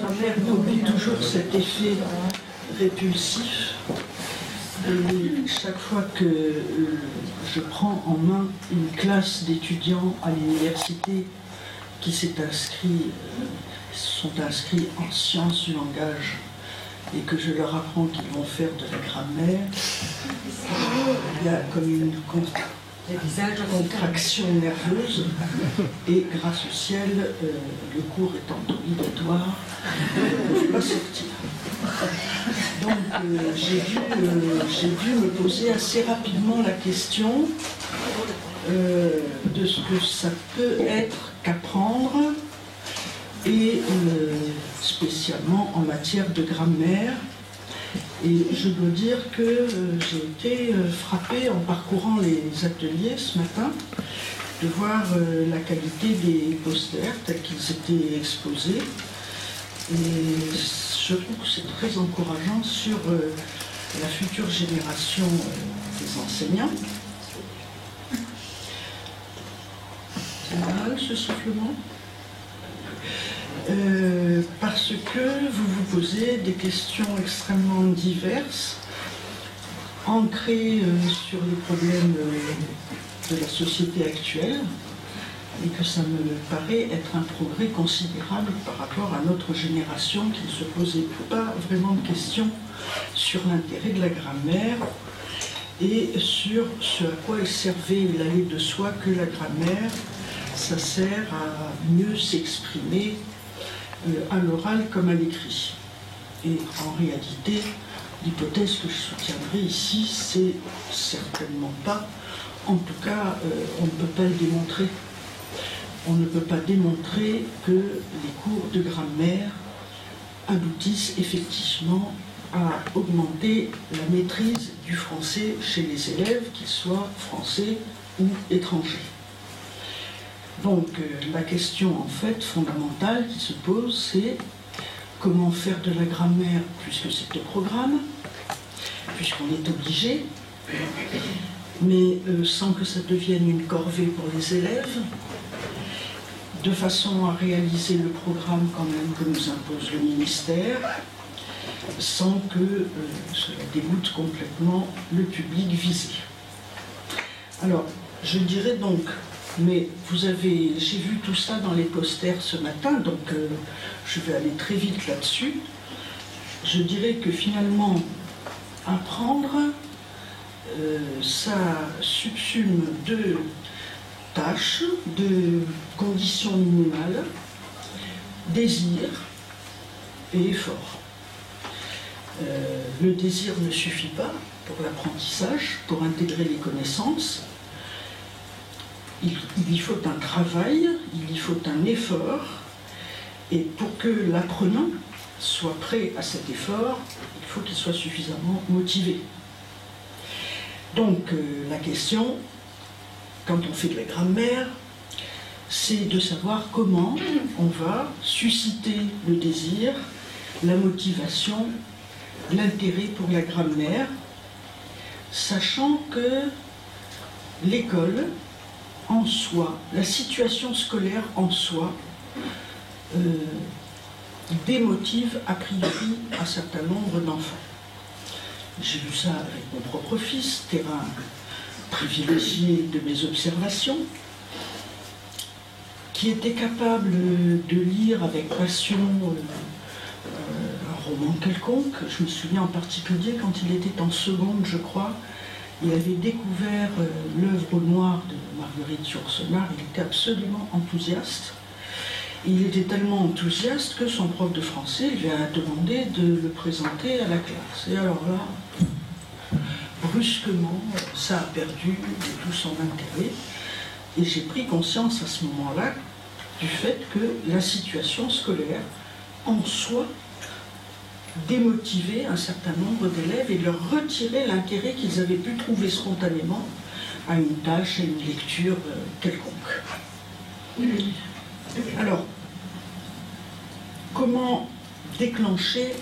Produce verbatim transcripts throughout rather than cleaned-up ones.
ma mère oublie toujours cet effet répulsif. Et chaque fois que je prends en main une classe d'étudiants à l'université qui s'est inscrit, sont inscrits en sciences du langage, et que je leur apprends qu'ils vont faire de la grammaire, il y a comme une contraction nerveuse, et grâce au ciel, euh, le cours étant obligatoire, je ne peux pas sortir. Donc euh, j'ai dû, euh, j'ai dû me poser assez rapidement la question euh, de ce que ça peut être qu'apprendre, et euh, spécialement en matière de grammaire. Et je dois dire que euh, j'ai été euh, frappée en parcourant les ateliers ce matin de voir euh, la qualité des posters tels qu'ils étaient exposés. Et je trouve que c'est très encourageant sur euh, la future génération euh, des enseignants. C'est normal ce soufflement ? Euh, parce que vous vous posez des questions extrêmement diverses, ancrées euh, sur les problèmes euh, de la société actuelle, et que ça me paraît être un progrès considérable par rapport à notre génération qui ne se posait pas vraiment de questions sur l'intérêt de la grammaire et sur ce à quoi elle servait l'aller de soi que la grammaire, ça sert à mieux s'exprimer à l'oral comme à l'écrit. Et en réalité, l'hypothèse que je soutiendrai ici, c'est certainement pas, en tout cas, euh, on ne peut pas le démontrer. On ne peut pas démontrer que les cours de grammaire aboutissent effectivement à augmenter la maîtrise du français chez les élèves, qu'ils soient français ou étrangers. Donc la question en fait fondamentale qui se pose, c'est comment faire de la grammaire puisque c'est au programme, puisqu'on est obligé, mais sans que ça devienne une corvée pour les élèves, de façon à réaliser le programme quand même que nous impose le ministère, sans que cela dégoûte complètement le public visé. Alors, je dirais donc... Mais vous avez, j'ai vu tout ça dans les posters ce matin, donc euh, je vais aller très vite là-dessus. Je dirais que finalement, apprendre, euh, ça subsume deux tâches, deux conditions minimales, désir et effort. Euh, le désir ne suffit pas pour l'apprentissage, pour intégrer les connaissances. Il, il y faut un travail, il y faut un effort, et pour que l'apprenant soit prêt à cet effort, il faut qu'il soit suffisamment motivé. Donc euh, la question, quand on fait de la grammaire, c'est de savoir comment on va susciter le désir, la motivation, l'intérêt pour la grammaire, sachant que l'école, en soi, la situation scolaire en soi euh, démotive a priori un certain nombre d'enfants. J'ai vu ça avec mon propre fils, terrain privilégié de mes observations, qui était capable de lire avec passion euh, un roman quelconque. Je me souviens en particulier quand il était en seconde, je crois. Il avait découvert euh, l'œuvre noire de Marguerite Yourcenar, il était absolument enthousiaste. Il était tellement enthousiaste que son prof de français lui a demandé de le présenter à la classe. Et alors là, brusquement, ça a perdu de tout son intérêt. Et j'ai pris conscience à ce moment-là du fait que la situation scolaire, en soi, démotiver un certain nombre d'élèves et de leur retirer l'intérêt qu'ils avaient pu trouver spontanément à une tâche, à une lecture quelconque. Alors, comment déclencher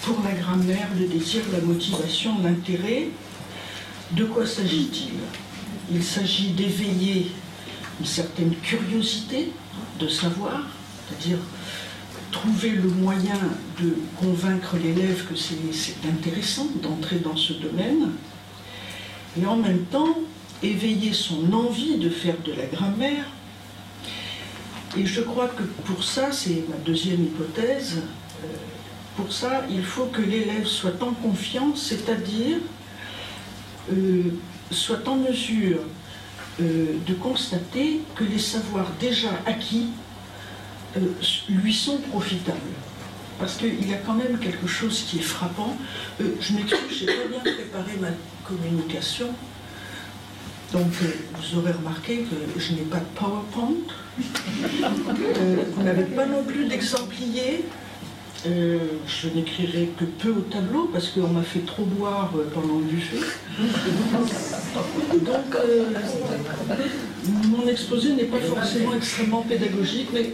pour la grammaire le désir, la motivation, l'intérêt? De quoi s'agit-il? Il s'agit d'éveiller une certaine curiosité de savoir, c'est-à-dire trouver le moyen de convaincre l'élève que c'est intéressant d'entrer dans ce domaine, et en même temps éveiller son envie de faire de la grammaire. Et je crois que pour ça, c'est ma deuxième hypothèse, pour ça il faut que l'élève soit en confiance, c'est-à-dire euh, soit en mesure euh, de constater que les savoirs déjà acquis euh, lui sont profitables. Parce qu'il y a quand même quelque chose qui est frappant. Euh, je m'excuse, j'ai pas bien préparé ma communication. Donc, euh, vous aurez remarqué que je n'ai pas de PowerPoint. Euh, vous n'avez pas non plus d'exemplier. Euh, je n'écrirai que peu au tableau parce qu'on m'a fait trop boire pendant le buffet. Donc, euh, mon exposé n'est pas forcément extrêmement pédagogique, mais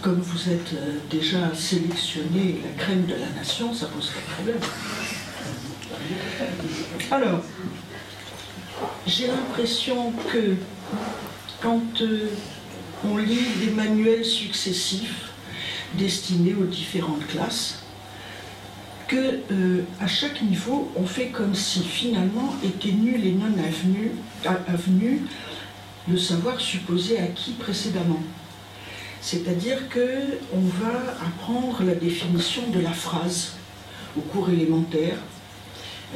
comme vous êtes déjà sélectionné la crème de la nation, ça pose pas de problème. Alors, j'ai l'impression que quand euh, on lit des manuels successifs destinés aux différentes classes, que euh, à chaque niveau, on fait comme si finalement étaient nuls et non avenus, avenus le savoir supposé acquis précédemment. C'est-à-dire qu'on va apprendre la définition de la phrase au cours élémentaire.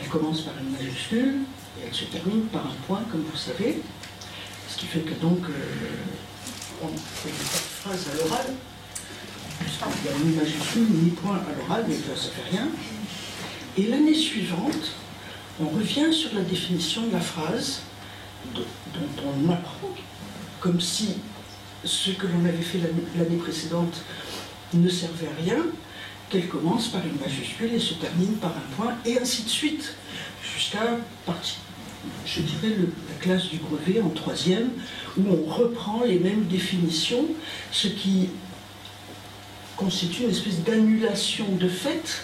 Elle commence par une majuscule et elle se termine par un point, comme vous savez. Ce qui fait que donc, euh, on ne fait pas de phrase à l'oral. Il n'y a ni majuscule ni point à l'oral, mais ça ne fait rien. Et l'année suivante, on revient sur la définition de la phrase dont on apprend, comme si ce que l'on avait fait l'année précédente ne servait à rien, qu'elle commence par une majuscule et se termine par un point, et ainsi de suite, jusqu'à partir, je dirais, le, la classe du brevet en troisième, où on reprend les mêmes définitions, ce qui constitue une espèce d'annulation de fait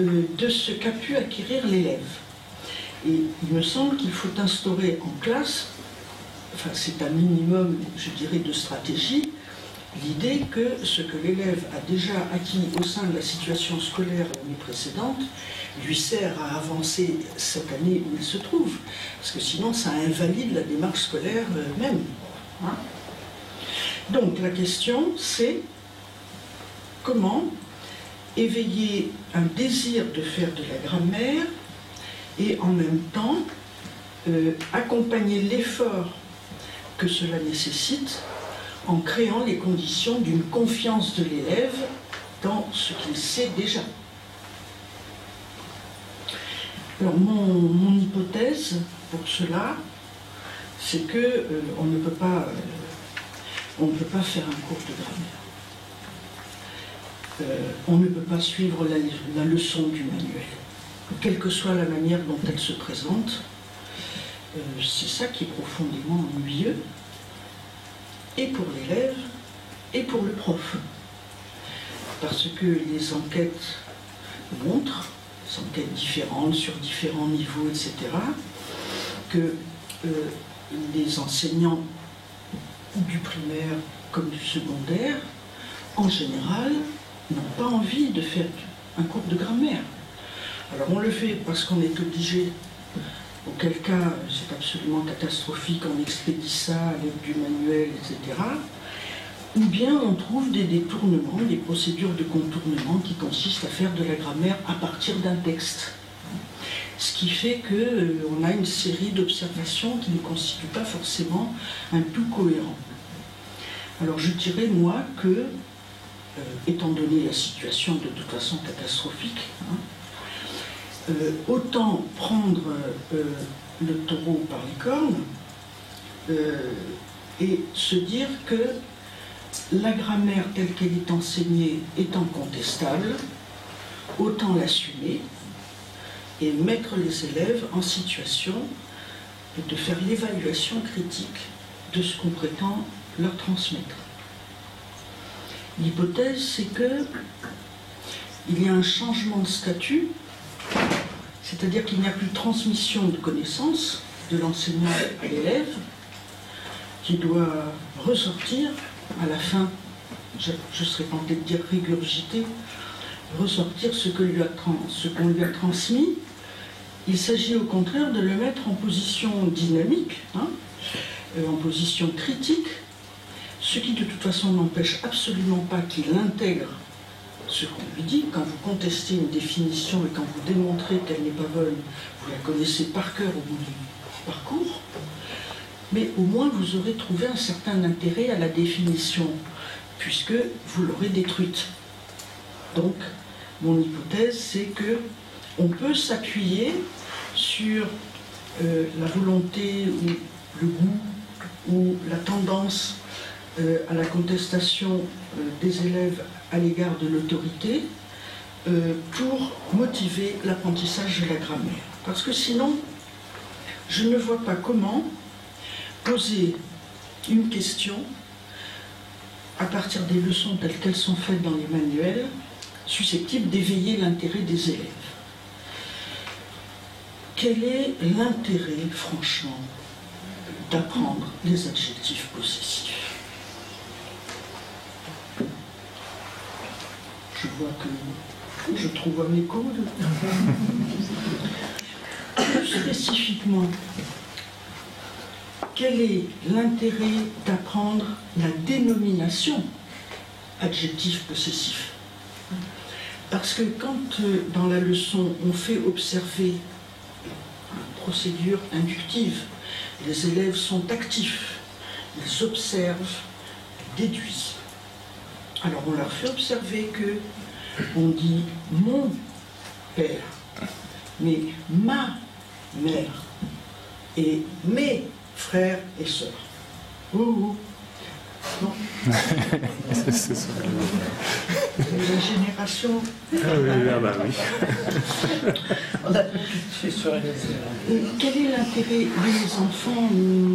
euh, de ce qu'a pu acquérir l'élève. Et il me semble qu'il faut instaurer en classe, enfin c'est un minimum, je dirais, de stratégie, l'idée que ce que l'élève a déjà acquis au sein de la situation scolaire l'année précédente lui sert à avancer cette année où il se trouve, parce que sinon ça invalide la démarche scolaire euh, même. Hein? Donc la question c'est: comment éveiller un désir de faire de la grammaire et en même temps euh, accompagner l'effort que cela nécessite en créant les conditions d'une confiance de l'élève dans ce qu'il sait déjà? Alors mon, mon hypothèse pour cela, c'est que euh, on ne peut pas, euh, on ne peut pas faire un cours de grammaire. Euh, on ne peut pas suivre la, la leçon du manuel, quelle que soit la manière dont elle se présente. Euh, c'est ça qui est profondément ennuyeux, et pour l'élève, et pour le prof. Parce que les enquêtes montrent, les enquêtes différentes, sur différents niveaux, et cetera, que euh, les enseignants du primaire comme du secondaire, en général, n'ont pas envie de faire un cours de grammaire. Alors on le fait parce qu'on est obligé, auquel cas c'est absolument catastrophique, on expédie ça avec du manuel, et cetera. Ou bien on trouve des détournements, des procédures de contournement qui consistent à faire de la grammaire à partir d'un texte. Ce qui fait qu'on euh, a une série d'observations qui ne constituent pas forcément un tout cohérent. Alors je dirais moi que, Euh, étant donné la situation de toute façon catastrophique, hein, euh, autant prendre euh, le taureau par les cornes euh, et se dire que la grammaire telle qu'elle est enseignée étant contestable, autant l'assumer et mettre les élèves en situation de faire l'évaluation critique de ce qu'on prétend leur transmettre. L'hypothèse, c'est qu'il y a un changement de statut, c'est-à-dire qu'il n'y a plus de transmission de connaissances de l'enseignant à l'élève, qui doit ressortir à la fin je, je serais tenté de dire régurgiter, ressortir ce qu'on lui, qu lui a transmis. Il s'agit au contraire de le mettre en position dynamique, hein, en position critique, ce qui de toute façon n'empêche absolument pas qu'il intègre ce qu'on lui dit. Quand vous contestez une définition et quand vous démontrez qu'elle n'est pas bonne, vous la connaissez par cœur au bout du parcours, mais au moins vous aurez trouvé un certain intérêt à la définition, puisque vous l'aurez détruite. Donc, mon hypothèse, c'est que on peut s'appuyer sur euh, la volonté ou le goût ou la tendance euh, à la contestation euh, des élèves à l'égard de l'autorité euh, pour motiver l'apprentissage de la grammaire. Parce que sinon, je ne vois pas comment poser une question à partir des leçons telles qu'elles sont faites dans les manuels susceptibles d'éveiller l'intérêt des élèves. Quel est l'intérêt, franchement, d'apprendre les adjectifs possessifs? Je vois que je trouve à mes coudes. Plus spécifiquement, quel est l'intérêt d'apprendre la dénomination adjectif possessif? Parce que quand, dans la leçon, on fait observer procédure inductive. Les élèves sont actifs, ils observent, ils déduisent. Alors on leur fait observer que on dit mon père, mais ma mère et mes frères et sœurs. Ouh, non. La génération. Ah oui, ah bah oui. On a fait sur les... Quel est l'intérêt des enfants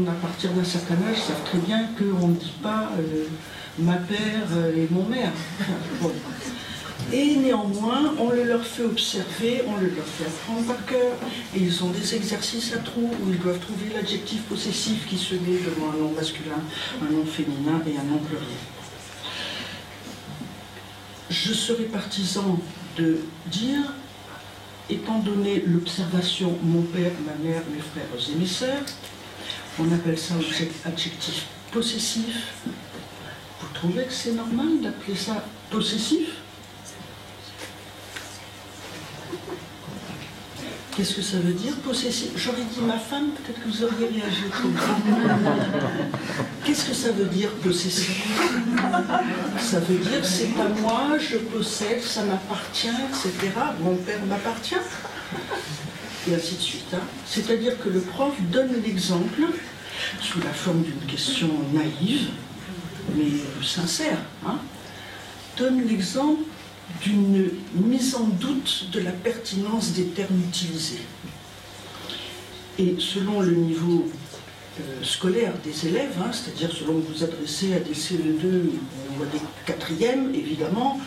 à partir d'un certain âge savent très bien qu'on ne dit pas euh, ma père et mon mère. Bon. Et néanmoins, on le leur fait observer, on le leur fait apprendre par cœur, et ils ont des exercices à trous où ils doivent trouver l'adjectif possessif qui se met devant un nom masculin, un nom féminin et un nom pluriel. Je serais partisan de dire, étant donné l'observation « mon père, ma mère, mes frères et mes sœurs », on appelle ça adjectif possessif. Vous trouvez que c'est normal d'appeler ça possessif? Qu'est-ce que ça veut dire possessif? J'aurais dit ma femme, peut-être que vous auriez réagi. Qu'est-ce que ça veut dire possessif? Ça veut dire c'est pas moi, je possède, ça m'appartient, et cetera. Mon père m'appartient. Et ainsi de suite. Hein. C'est-à-dire que le prof donne l'exemple sous la forme d'une question naïve, mais sincère. Hein. Donne l'exemple d'une mise en doute de la pertinence des termes utilisés. Et selon le niveau euh, scolaire des élèves, hein, c'est-à-dire selon que vous adressez à des C E deux ou à des quatrièmes, évidemment,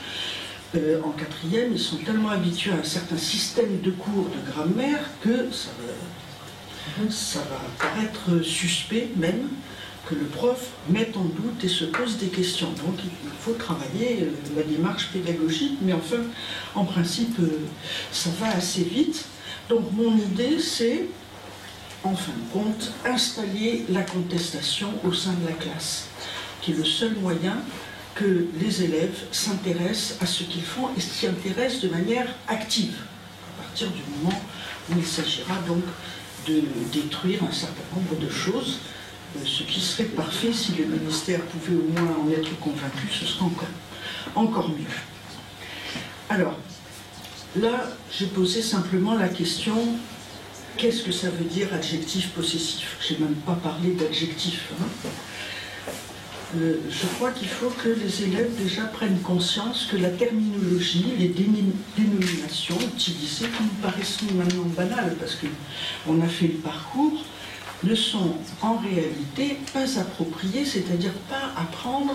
euh, en quatrième, ils sont tellement habitués à un certain système de cours de grammaire que ça va, ça va paraître suspect même, que le prof mette en doute et se pose des questions. Donc il faut travailler la démarche pédagogique, mais enfin, en principe, ça va assez vite. Donc mon idée, c'est, en fin de compte, installer la contestation au sein de la classe, qui est le seul moyen que les élèves s'intéressent à ce qu'ils font et s'y intéressent de manière active, à partir du moment où il s'agira donc de détruire un certain nombre de choses. Ce qui serait parfait si le ministère pouvait au moins en être convaincu, ce serait encore, encore mieux. Alors, là, j'ai posé simplement la question, qu'est-ce que ça veut dire adjectif possessif? Je n'ai même pas parlé d'adjectif. Hein. Euh, je crois qu'il faut que les élèves déjà prennent conscience que la terminologie, les déni dénominations utilisées, qui nous paraissent maintenant banales, parce qu'on a fait le parcours, ne sont en réalité pas appropriés, c'est-à-dire pas à prendre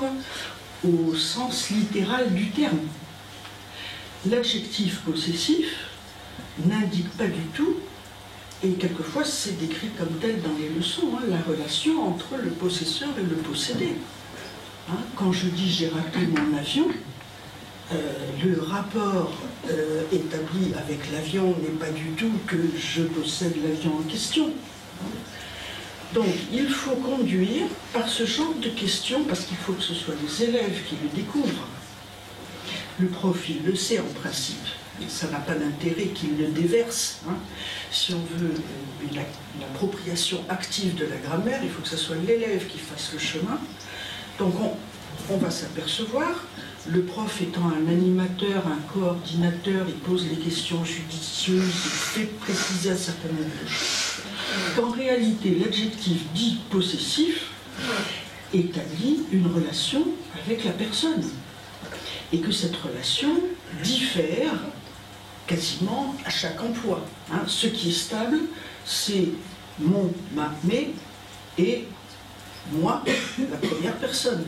au sens littéral du terme. L'adjectif possessif n'indique pas du tout, et quelquefois c'est décrit comme tel dans les leçons, hein, la relation entre le possesseur et le possédé. Hein, quand je dis j'ai raté mon avion, euh, le rapport euh, établi avec l'avion n'est pas du tout que je possède l'avion en question. Donc il faut conduire par ce genre de questions, parce qu'il faut que ce soit les élèves qui le découvrent. Le prof, il le sait en principe, mais ça n'a pas d'intérêt qu'il le déverse. Hein. Si on veut une, une appropriation active de la grammaire, il faut que ce soit l'élève qui fasse le chemin. Donc on, on va s'apercevoir, le prof étant un animateur, un coordinateur, il pose les questions judicieuses, il fait préciser un certain nombre de choses. Qu'en réalité, l'adjectif dit possessif établit une relation avec la personne. Et que cette relation diffère quasiment à chaque emploi. Hein, ce qui est stable, c'est mon, ma, mes et moi, la première personne.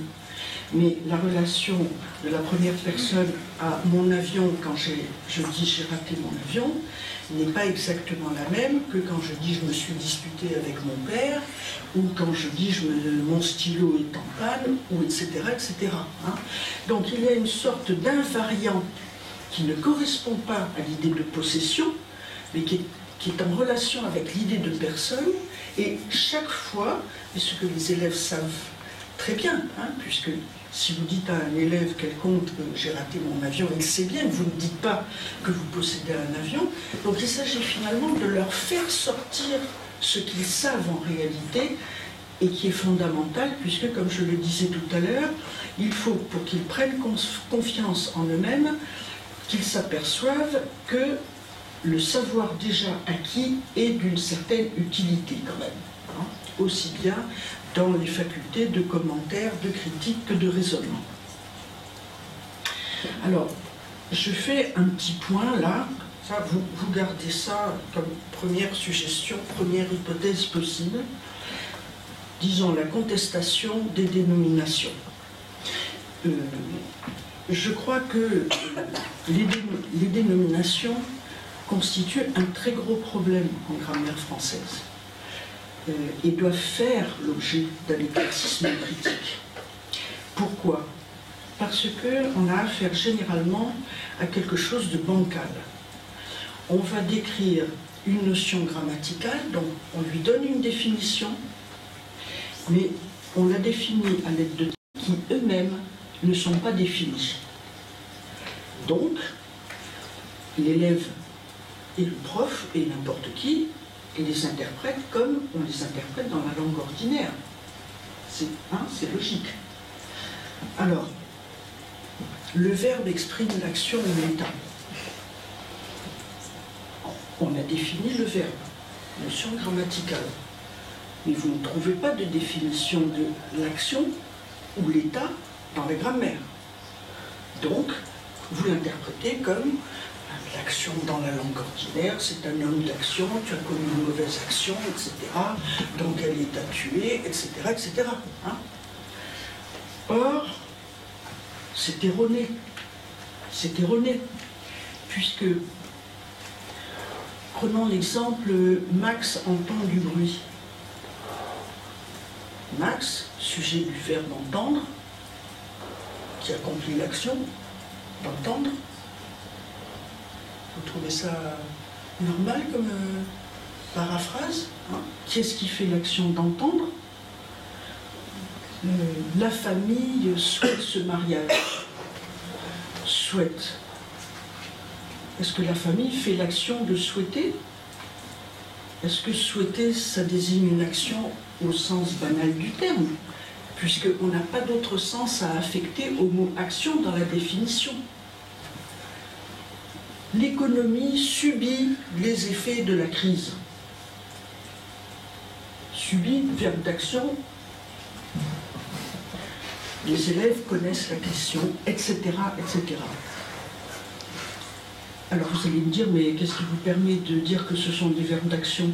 Mais la relation de la première personne à mon avion, quand je dis j'ai raté mon avion, n'est pas exactement la même que quand je dis je me suis disputé avec mon père, ou quand je dis je me, mon stylo est en panne, ou et cetera et cetera. Hein. Donc il y a une sorte d'invariant qui ne correspond pas à l'idée de possession, mais qui est, qui est en relation avec l'idée de personne, et chaque fois, et ce que les élèves savent très bien, hein, puisque si vous dites à un élève quelconque euh, « j'ai raté mon avion », il sait bien que vous ne dites pas que vous possédez un avion. Donc il s'agit finalement de leur faire sortir ce qu'ils savent en réalité et qui est fondamental, puisque comme je le disais tout à l'heure, il faut, pour qu'ils prennent confiance en eux-mêmes, qu'ils s'aperçoivent que le savoir déjà acquis est d'une certaine utilité quand même, hein, aussi bien dans les facultés de commentaires, de critique que de raisonnement. Alors, je fais un petit point là, ça, vous, vous gardez ça comme première suggestion, première hypothèse possible, disons la contestation des dénominations. Euh, je crois que les, dé, les dénominations constituent un très gros problème en grammaire française. Euh, et doivent faire l'objet d'un éclaircissement critique. Pourquoi? Parce qu'on a affaire généralement à quelque chose de bancal. On va décrire une notion grammaticale, donc on lui donne une définition, mais on la définit à l'aide de termes qui eux-mêmes ne sont pas définis. Donc, l'élève et le prof et n'importe qui et les interprète comme on les interprète dans la langue ordinaire. C'est hein, c'est logique. Alors, le verbe exprime l'action ou l'état. On a défini le verbe, notion grammaticale. Mais vous ne trouvez pas de définition de l'action ou l'état dans la grammaire. Donc, vous l'interprétez comme l'action dans la langue ordinaire, c'est un homme d'action, tu as commis une mauvaise action, et cetera. Dans quel état tu es, et cetera et cetera. Hein? Or, c'est erroné. C'est erroné. Puisque, prenons l'exemple, Max entend du bruit. Max, sujet du verbe entendre, qui accomplit l'action d'entendre. Vous trouvez ça normal comme euh, paraphrase, hein? Qu'est-ce qui fait l'action d'entendre? euh, La famille souhaite ce mariage. Souhaite. Est-ce que la famille fait l'action de souhaiter? Est-ce que souhaiter, ça désigne une action au sens banal du terme? Puisqu'on n'a pas d'autre sens à affecter au mot « action » dans la définition. L'économie subit les effets de la crise. Subit, verbe d'action. Les élèves connaissent la question, et cetera, et cetera. Alors vous allez me dire, mais qu'est-ce qui vous permet de dire que ce sont des verbes d'action?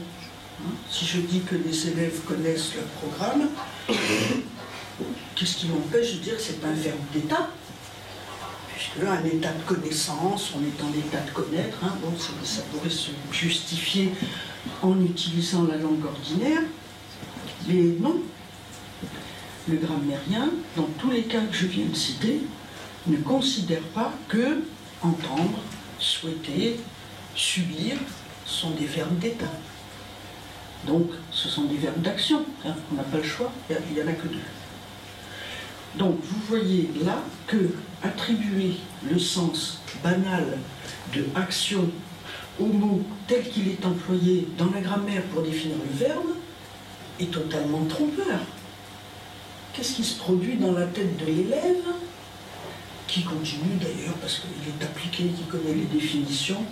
Hein? Si je dis que les élèves connaissent leur programme, qu'est-ce qui m'empêche de dire que c'est un verbe d'état? Puisque un état de connaissance, on est en état de connaître, hein, bon, ça, ça pourrait se justifier en utilisant la langue ordinaire, mais non. le grammairien, dans tous les cas que je viens de citer, ne considère pas que entendre, souhaiter, subir sont des verbes d'état. Donc, ce sont des verbes d'action, hein, on n'a pas le choix, il n'y en a que deux. Donc, vous voyez là que attribuer le sens banal de action au mot tel qu'il est employé dans la grammaire pour définir le verbe est totalement trompeur. Qu'est-ce qui se produit dans la tête de l'élève, qui continue d'ailleurs, parce qu'il est appliqué, qui connaît les définitions,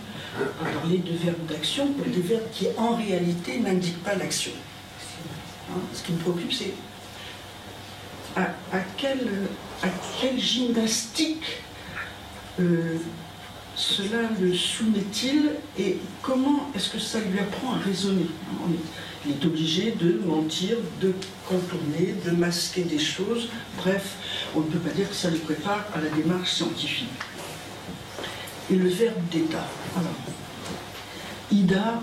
à parler de verbes d'action pour des verbes qui en réalité n'indiquent pas l'action. Hein, ce qui me préoccupe, c'est à, à, quelle, à quelle gymnastique euh, cela le soumet-il et comment est-ce que ça lui apprend à raisonner. Il est obligé de mentir, de contourner, de masquer des choses. Bref, on ne peut pas dire que ça le prépare à la démarche scientifique. Et le verbe d'état. Alors, Ida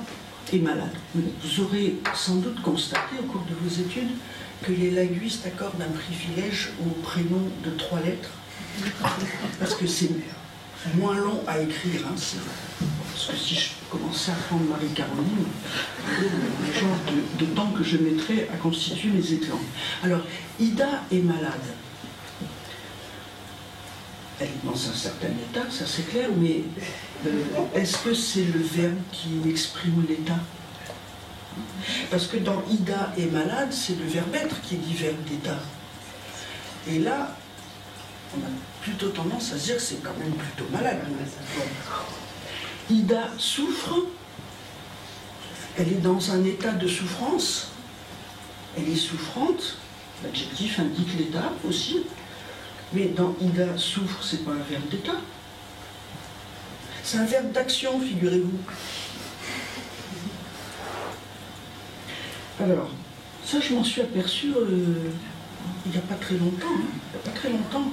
est malade. Vous aurez sans doute constaté au cours de vos études que les linguistes accordent un privilège au prénom de trois lettres, parce que c'est moins long à écrire. Hein, parce que si je commençais à prendre Marie-Caroline, le genre de, de temps que je mettrais à constituer mes éclans. Alors, Ida est malade. Elle est dans un certain état, ça c'est clair, mais euh, est-ce que c'est le verbe qui exprime l'état? Parce que dans Ida est malade, c'est le verbe être qui est dit verbe d'état. Et là, on a plutôt tendance à se dire que c'est quand même plutôt malade. Ida souffre, elle est dans un état de souffrance, elle est souffrante, l'adjectif indique l'état aussi, mais dans Ida souffre, c'est pas un verbe d'état, c'est un verbe d'action, figurez-vous. Alors, ça je m'en suis aperçu euh, il n'y a pas très longtemps, hein, il n'y a pas très longtemps.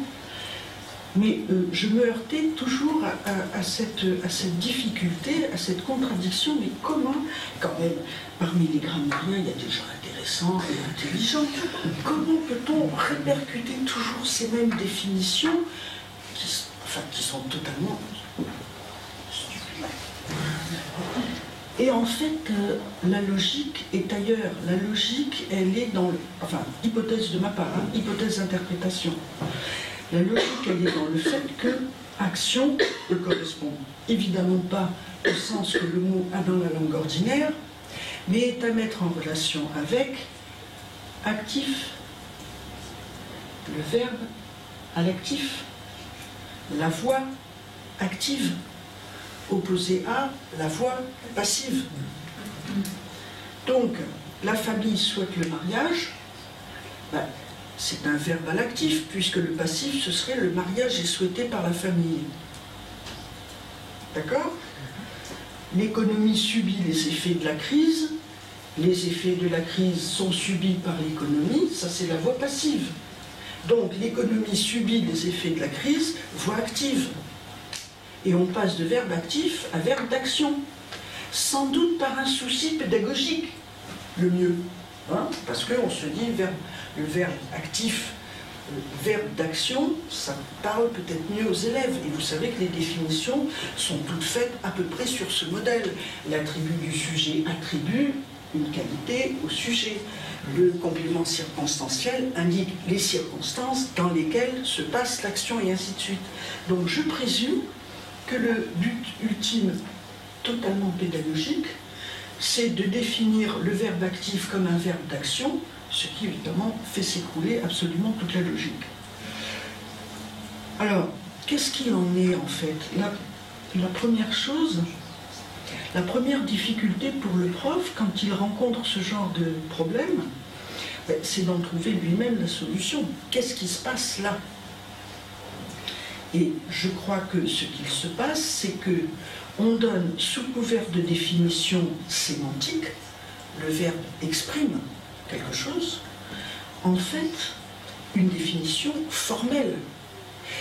Mais euh, je me heurtais toujours à, à, à, cette, à cette difficulté, à cette contradiction, mais comment, quand même, parmi les grammairiens, il y a des gens intéressants et intelligents, comment peut-on répercuter toujours ces mêmes définitions qui, enfin, qui sont totalement stupides. Et en fait, euh, la logique est ailleurs. La logique, elle est dans, le, enfin, hypothèse de ma part, hein, hypothèse d'interprétation. La logique, elle est dans le fait que action ne correspond évidemment pas au sens que le mot a dans la langue ordinaire, mais est à mettre en relation avec actif, le verbe à l'actif, la voix active, opposée à la voix passive. Donc, la famille souhaite le mariage, ben, c'est un verbe à l'actif, puisque le passif, ce serait le mariage est souhaité par la famille. D'accord? L'économie subit les effets de la crise, les effets de la crise sont subis par l'économie, ça c'est la voie passive. Donc l'économie subit les effets de la crise, voie active. Et on passe de verbe actif à verbe d'action, sans doute par un souci pédagogique, le mieux. Hein, parce qu'on se dit, verbe, le verbe actif, le verbe d'action, ça parle peut-être mieux aux élèves. Et vous savez que les définitions sont toutes faites à peu près sur ce modèle. L'attribut du sujet attribue une qualité au sujet. Le complément circonstanciel indique les circonstances dans lesquelles se passe l'action et ainsi de suite. Donc je présume que le but ultime totalement pédagogique, c'est de définir le verbe actif comme un verbe d'action, ce qui évidemment fait s'écrouler absolument toute la logique. Alors, qu'est-ce qu'il en est en fait? la, la première chose, la première difficulté pour le prof, quand il rencontre ce genre de problème, ben, c'est d'en trouver lui-même la solution. Qu'est-ce qui se passe là? Et je crois que ce qu'il se passe, c'est que on donne, sous couvert de définition sémantique, le verbe exprime quelque chose, en fait, une définition formelle.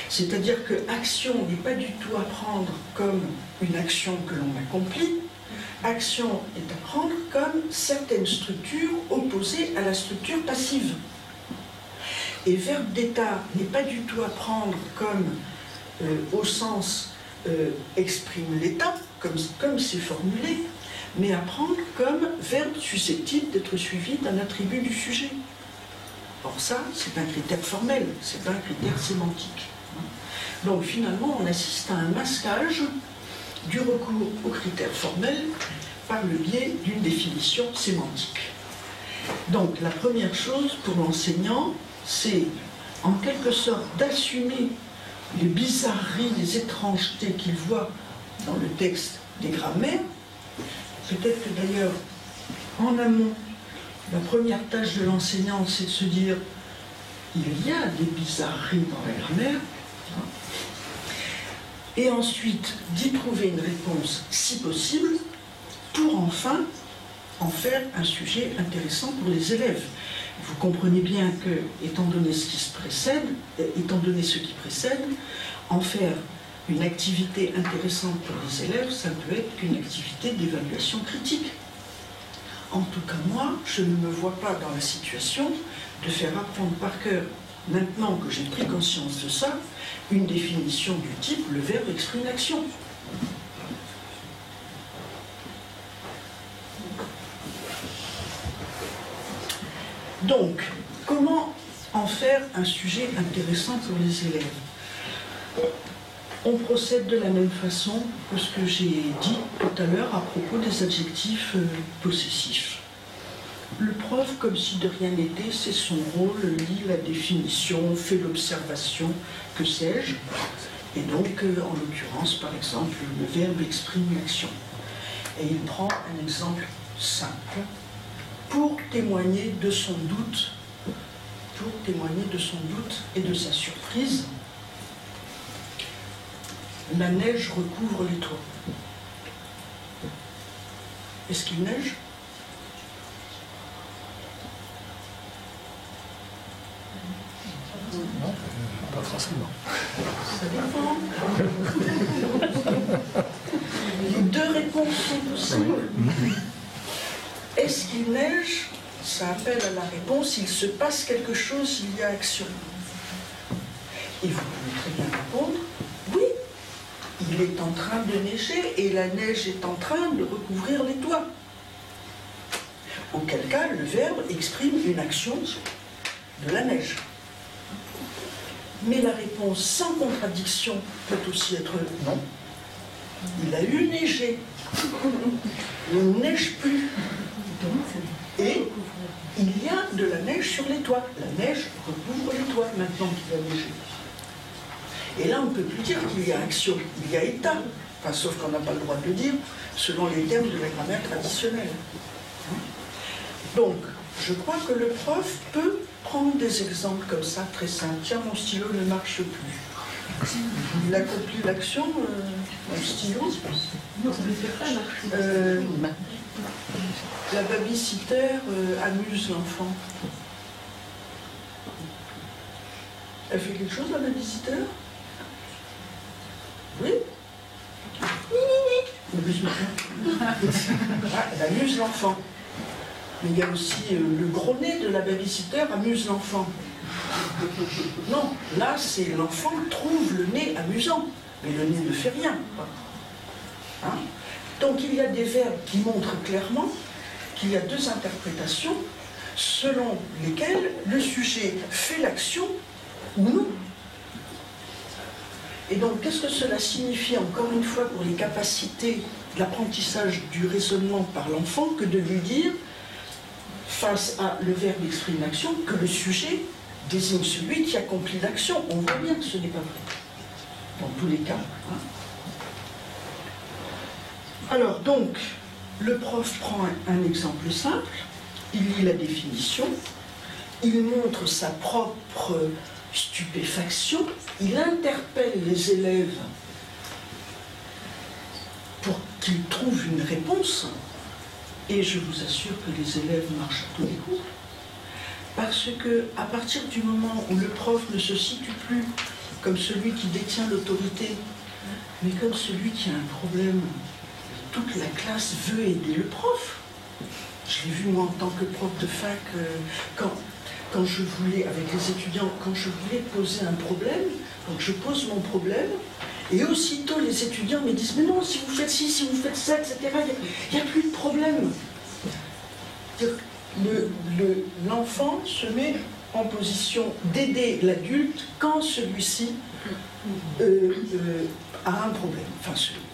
C'est-à-dire que action n'est pas du tout à prendre comme une action que l'on accomplit, action est à prendre comme certaines structures opposées à la structure passive. Et verbe d'État n'est pas du tout à prendre comme euh, au sens euh, exprime l'État, comme, comme c'est formulé, mais à prendre comme verbe susceptible d'être suivi d'un attribut du sujet. Or ça, c'est un critère formel, c'est pas un critère sémantique. Donc finalement, on assiste à un masquage du recours aux critères formels par le biais d'une définition sémantique. Donc la première chose pour l'enseignant, c'est en quelque sorte d'assumer les bizarreries, les étrangetés qu'il voit dans le texte des grammaires. Peut-être que d'ailleurs, en amont, la première tâche de l'enseignant, c'est de se dire « il y a des bizarreries dans la grammaire ». Et ensuite, d'y trouver une réponse si possible, pour enfin en faire un sujet intéressant pour les élèves. Vous comprenez bien que, étant donné ce qui se précède, étant donné ce qui précède, en faire une activité intéressante pour les élèves, ça ne peut être qu'une activité d'évaluation critique. En tout cas, moi, je ne me vois pas dans la situation de faire apprendre par cœur, maintenant que j'ai pris conscience de ça, une définition du type « le verbe exprime l'action ». Donc, comment en faire un sujet intéressant pour les élèves? On procède de la même façon que ce que j'ai dit tout à l'heure à propos des adjectifs possessifs. Le prof, comme si de rien n'était, c'est son rôle, lit la définition, fait l'observation, que sais-je. Et donc, en l'occurrence, par exemple, le verbe exprime l'action. Et il prend un exemple simple pour témoigner de son doute, pour témoigner de son doute et de sa surprise. La neige recouvre les toits. Est-ce qu'il neige ? Non, pas forcément. Ça dépend. Les deux réponses sont possibles. Est-ce qu'il neige? Ça appelle à la réponse, il se passe quelque chose, il y a action. Et vous pouvez très bien répondre, oui, il est en train de neiger et la neige est en train de recouvrir les toits. Auquel cas, le verbe exprime une action de la neige. Mais la réponse sans contradiction peut aussi être non. Il a eu neigé. Il ne neige plus. Et il y a de la neige sur les toits. La neige recouvre les toits maintenant qu'il a neigé. Et là, on ne peut plus dire qu'il y a action, il y a état. Enfin, sauf qu'on n'a pas le droit de le dire, selon les termes de la grammaire traditionnelle. Donc, je crois que le prof peut prendre des exemples comme ça, très simples. Tiens, mon stylo ne marche plus. Il accomplit l'action, euh, mon stylo. Euh, la babysitter euh, amuse l'enfant. Elle fait quelque chose, la babysitter? Oui. Elle amuse l'enfant. Mais il y a aussi euh, le gros-nez de la babysitter amuse l'enfant. Non, là, c'est l'enfant trouve le nez amusant, mais le nez ne fait rien. Hein? Donc il y a des verbes qui montrent clairement qu'il y a deux interprétations selon lesquelles le sujet fait l'action ou non. Et donc, qu'est-ce que cela signifie, encore une fois, pour les capacités de l'apprentissage du raisonnement par l'enfant que de lui dire, face à le verbe exprime l'action, que le sujet désigne celui qui accomplit l'action. On voit bien que ce n'est pas vrai, dans tous les cas. Hein. Alors donc, le prof prend un, un exemple simple, il lit la définition, il montre sa propre stupéfaction, il interpelle les élèves pour qu'ils trouvent une réponse. Et je vous assure que les élèves marchent à tous les coups, parce que à partir du moment où le prof ne se situe plus comme celui qui détient l'autorité, mais comme celui qui a un problème, toute la classe veut aider le prof. Je l'ai vu moi en tant que prof de fac, euh, quand quand je voulais, avec les étudiants, quand je voulais poser un problème, donc je pose mon problème, et aussitôt les étudiants me disent « Mais non, si vous faites ci, si vous faites ça, et cetera, il n'y a, a plus de problème. » Le, le, l'enfant se met en position d'aider l'adulte quand celui-ci euh, euh, a un problème, enfin,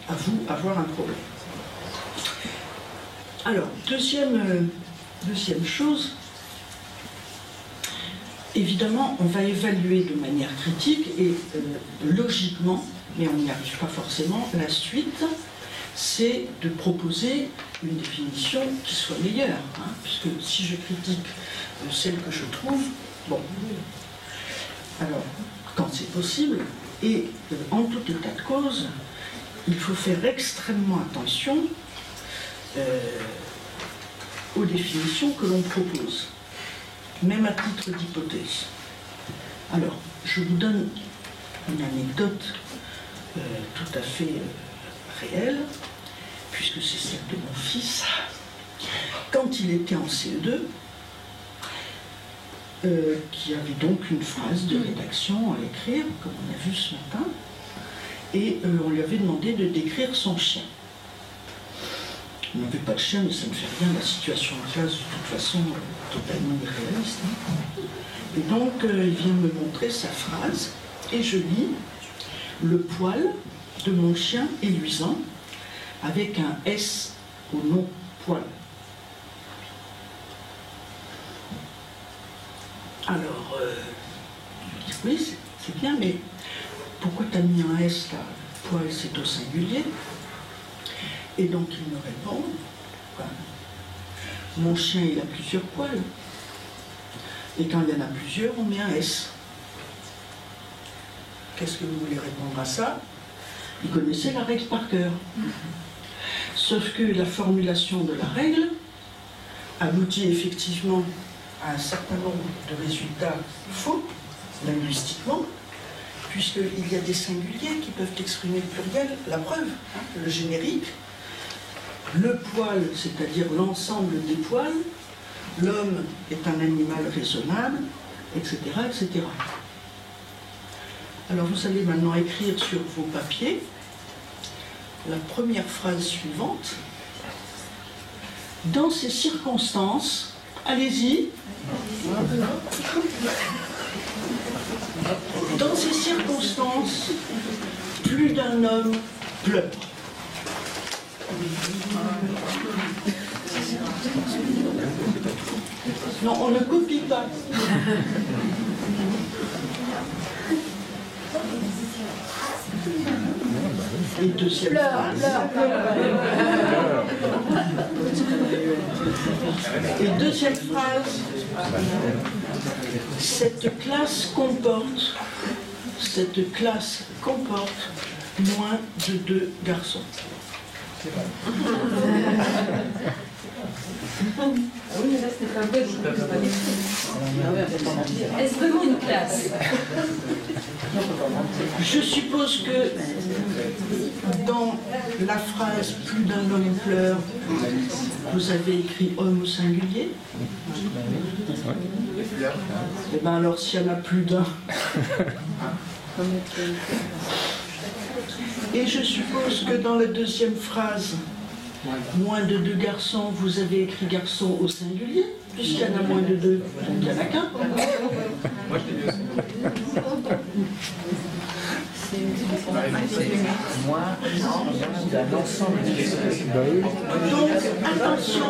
avoue avoir un problème. Alors, deuxième, euh, deuxième chose, évidemment, on va évaluer de manière critique et euh, logiquement, mais on n'y arrive pas forcément, la suite, c'est de proposer une définition qui soit meilleure, hein, puisque si je critique euh, celle que je trouve, bon, alors, quand c'est possible, et euh, en tout état de cause, il faut faire extrêmement attention euh, aux définitions que l'on propose, même à titre d'hypothèse. Alors, je vous donne une anecdote euh, tout à fait euh, réelle, puisque c'est celle de mon fils. Quand il était en C E deux, euh, qui avait donc une phrase de rédaction à écrire, comme on a vu ce matin, et euh, on lui avait demandé de décrire son chien. On n'avait pas de chien, mais ça ne fait rien, la situation en classe, de toute façon, euh, totalement irréaliste. Hein. Et donc, euh, il vient me montrer sa phrase, et je lis « Le poil de mon chien est luisant », avec un S au nom poil. Alors, euh, je dis, oui, c'est bien, mais pourquoi tu as mis un S là? Poil, c'est au singulier. Et donc, il me répond, ben, mon chien, il a plusieurs poils. Et quand il y en a plusieurs, on met un S. Qu'est-ce que vous voulez répondre à ça? Il connaissait la règle par cœur. Sauf que la formulation de la règle aboutit effectivement à un certain nombre de résultats faux, linguistiquement, puisqu'il y a des singuliers qui peuvent exprimer le pluriel, la preuve, hein, le générique, le poil, c'est-à-dire l'ensemble des poils, l'homme est un animal raisonnable, et cetera, et cetera. Alors vous allez maintenant écrire sur vos papiers la première phrase suivante. Dans ces circonstances, allez-y. Dans ces circonstances, plus d'un homme pleure. Non, on ne copie pas. Et deuxième phrase. Et deuxième phrase. Cette classe comporte, cette classe comporte moins de deux garçons. Est-ce vraiment une classe? Je suppose que dans la phrase « plus d'un homme pleure », vous avez écrit « homme » au singulier. Et bien alors, s'il y en a plus d'un... Et je suppose que dans la deuxième phrase, moins de deux garçons, vous avez écrit garçon au singulier, puisqu'il y en a moins de deux, donc il n'y en a qu'un. Donc, attention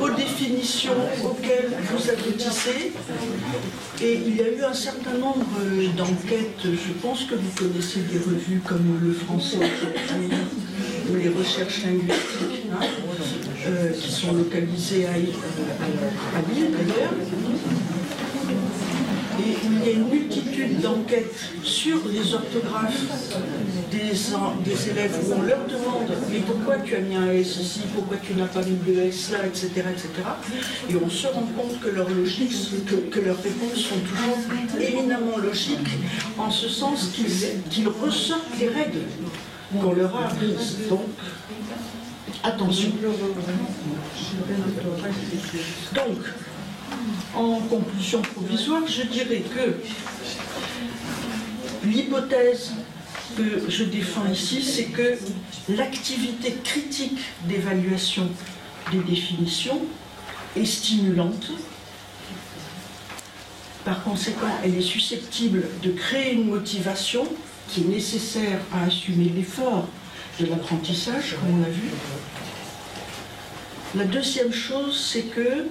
aux définitions auxquelles vous aboutissez. Et il y a eu un certain nombre d'enquêtes, je pense que vous connaissez des revues comme Le Français aujourd'hui, ou les recherches linguistiques, hein, euh, qui sont localisées à, à Lille d'ailleurs. Et il y a une multitude d'enquêtes sur les orthographes des, en, des élèves où on leur demande « Mais pourquoi tu as mis un S ici? Pourquoi tu n'as pas mis de S là ?» et cetera et cetera. Et on se rend compte que leurs logiques, que, que leurs réponses sont toujours éminemment logiques, en ce sens qu'ils qu'ils ressortent les règles qu'on leur a apprises. Donc, attention. Donc, En conclusion provisoire, je dirais que l'hypothèse que je défends ici, c'est que l'activité critique d'évaluation des définitions est stimulante. Par conséquent, elle est susceptible de créer une motivation qui est nécessaire à assumer l'effort de l'apprentissage, comme on l'a vu. La deuxième chose, c'est que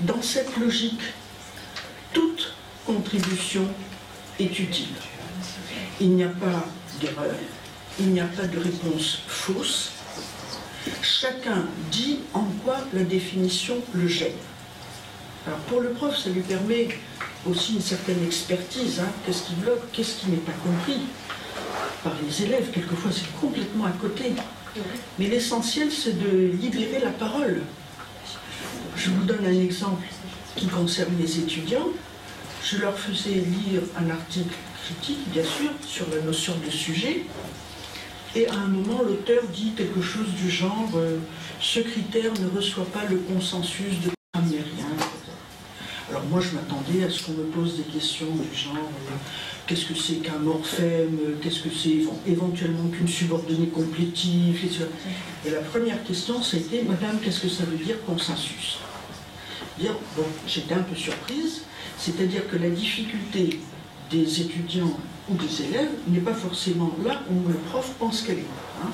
dans cette logique, toute contribution est utile. Il n'y a pas d'erreur, il n'y a pas de réponse fausse. Chacun dit en quoi la définition le gêne. Alors pour le prof, ça lui permet aussi une certaine expertise, hein, qu'est-ce qui bloque, qu'est-ce qui n'est pas compris par les élèves, quelquefois c'est complètement à côté. Mais l'essentiel, c'est de libérer la parole. Je vous donne un exemple qui concerne les étudiants. Je leur faisais lire un article critique, bien sûr, sur la notion de sujet. Et à un moment, l'auteur dit quelque chose du genre euh, « Ce critère ne reçoit pas le consensus de grammairien. » Alors moi, je m'attendais à ce qu'on me pose des questions du genre euh, « Qu'est-ce que c'est qu'un morphème ? Qu'est-ce que c'est éventuellement qu'une subordonnée complétive ?» Et la première question, c'était « Madame, qu'est-ce que ça veut dire consensus ?» Bien, bon, j'étais un peu surprise, c'est-à-dire que la difficulté des étudiants ou des élèves n'est pas forcément là où le prof pense qu'elle est. Hein.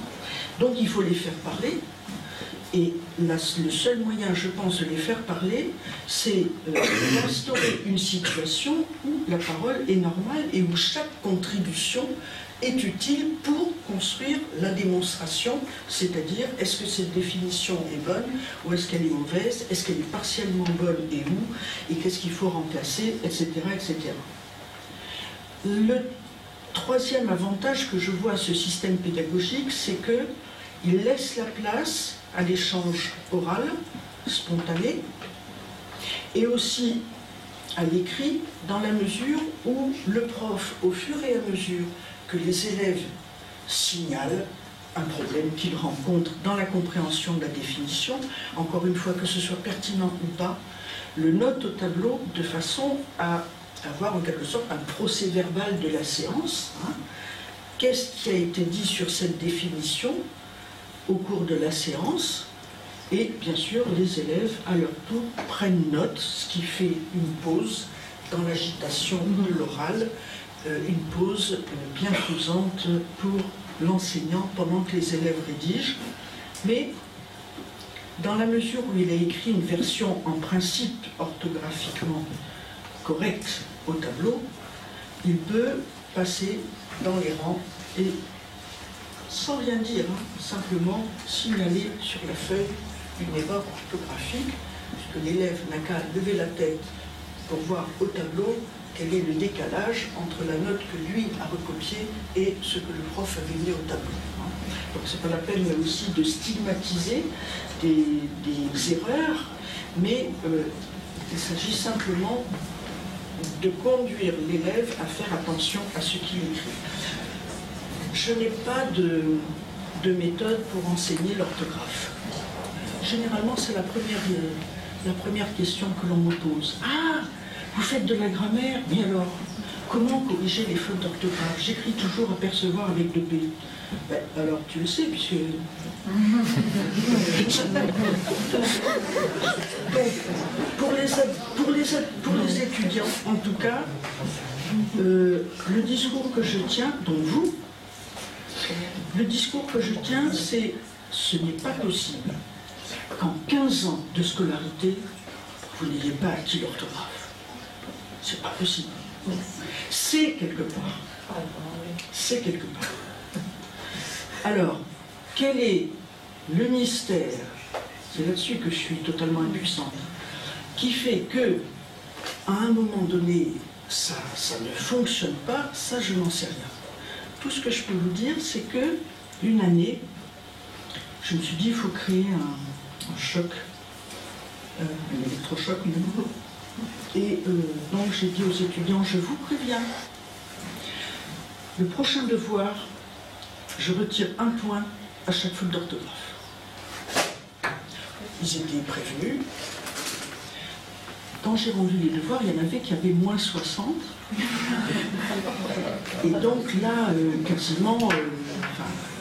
Donc il faut les faire parler, et la, le seul moyen, je pense, de les faire parler, c'est euh, d'instaurer une situation où la parole est normale et où chaque contribution est utile pour construire la démonstration, c'est-à-dire est-ce que cette définition est bonne ou est-ce qu'elle est mauvaise, est-ce qu'elle est partiellement bonne et où, et qu'est-ce qu'il faut remplacer, et cetera, et cetera. Le troisième avantage que je vois à ce système pédagogique, c'est qu'il laisse la place à l'échange oral, spontané, et aussi à l'écrit, dans la mesure où le prof, au fur et à mesure que les élèves signalent un problème qu'ils rencontrent dans la compréhension de la définition, encore une fois, que ce soit pertinent ou pas, le note au tableau de façon à avoir en quelque sorte un procès verbal de la séance. Hein. Qu'est-ce qui a été dit sur cette définition au cours de la séance? Et bien sûr, les élèves, à leur tour, prennent note, ce qui fait une pause dans l'agitation de l'oral, euh, une pause euh, bienfaisante pour l'enseignant pendant que les élèves rédigent. Mais dans la mesure où il a écrit une version en principe orthographiquement correcte au tableau, il peut passer dans les rangs et, sans rien dire, hein, simplement signaler sur la feuille une erreur orthographique, puisque l'élève n'a qu'à lever la tête pour voir au tableau quel est le décalage entre la note que lui a recopiée et ce que le prof avait mis au tableau. Hein. Donc c'est pas la peine là aussi de stigmatiser des, des erreurs, mais euh, il s'agit simplement de conduire l'élève à faire attention à ce qu'il écrit. Je n'ai pas de, de méthode pour enseigner l'orthographe. Généralement, c'est la première, la première question que l'on me pose. Ah, vous faites de la grammaire, mais alors, comment corriger les fautes d'orthographe? J'écris toujours apercevoir avec deux P. Ben, alors, tu le sais, puisque... Donc, pour les, pour, les, pour les étudiants, en tout cas, euh, le discours que je tiens, dont vous, le discours que je tiens, c'est « ce n'est pas possible qu'en quinze ans de scolarité, vous n'ayez pas acquis l'orthographe. C'est pas possible. C'est quelque part. C'est quelque part. » Alors, quel est le mystère, c'est là-dessus que je suis totalement impuissante, qui fait que, à un moment donné, ça, ça ne fonctionne pas, ça je n'en sais rien. Tout ce que je peux vous dire, c'est que, une année, je me suis dit, il faut créer un, un choc, euh, un électrochoc, mais... Et euh, donc j'ai dit aux étudiants, je vous préviens, le prochain devoir, je retire un point à chaque faute d'orthographe. Ils étaient prévenus. quand j'ai rendu les devoirs, il y en avait qui avaient moins soixante. Et donc là, euh, quasiment, euh,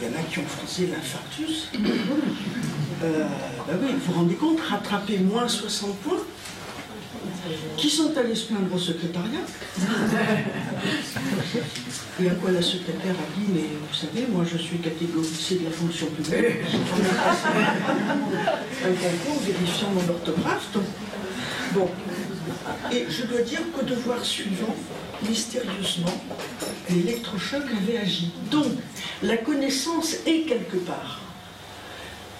il y en a qui ont français l'infarctus. Euh, bah oui, vous vous rendez compte, rattraper moins soixante points, qui sont allés se plaindre au secrétariat. Et à quoi la secrétaire a dit, mais vous savez, moi je suis catégorie C de la fonction publique. On a passé un concours vérifiant mon orthographe. Donc. Bon. Et je dois dire qu'au devoir suivant, mystérieusement, l'électrochoc avait agi. Donc, la connaissance est quelque part.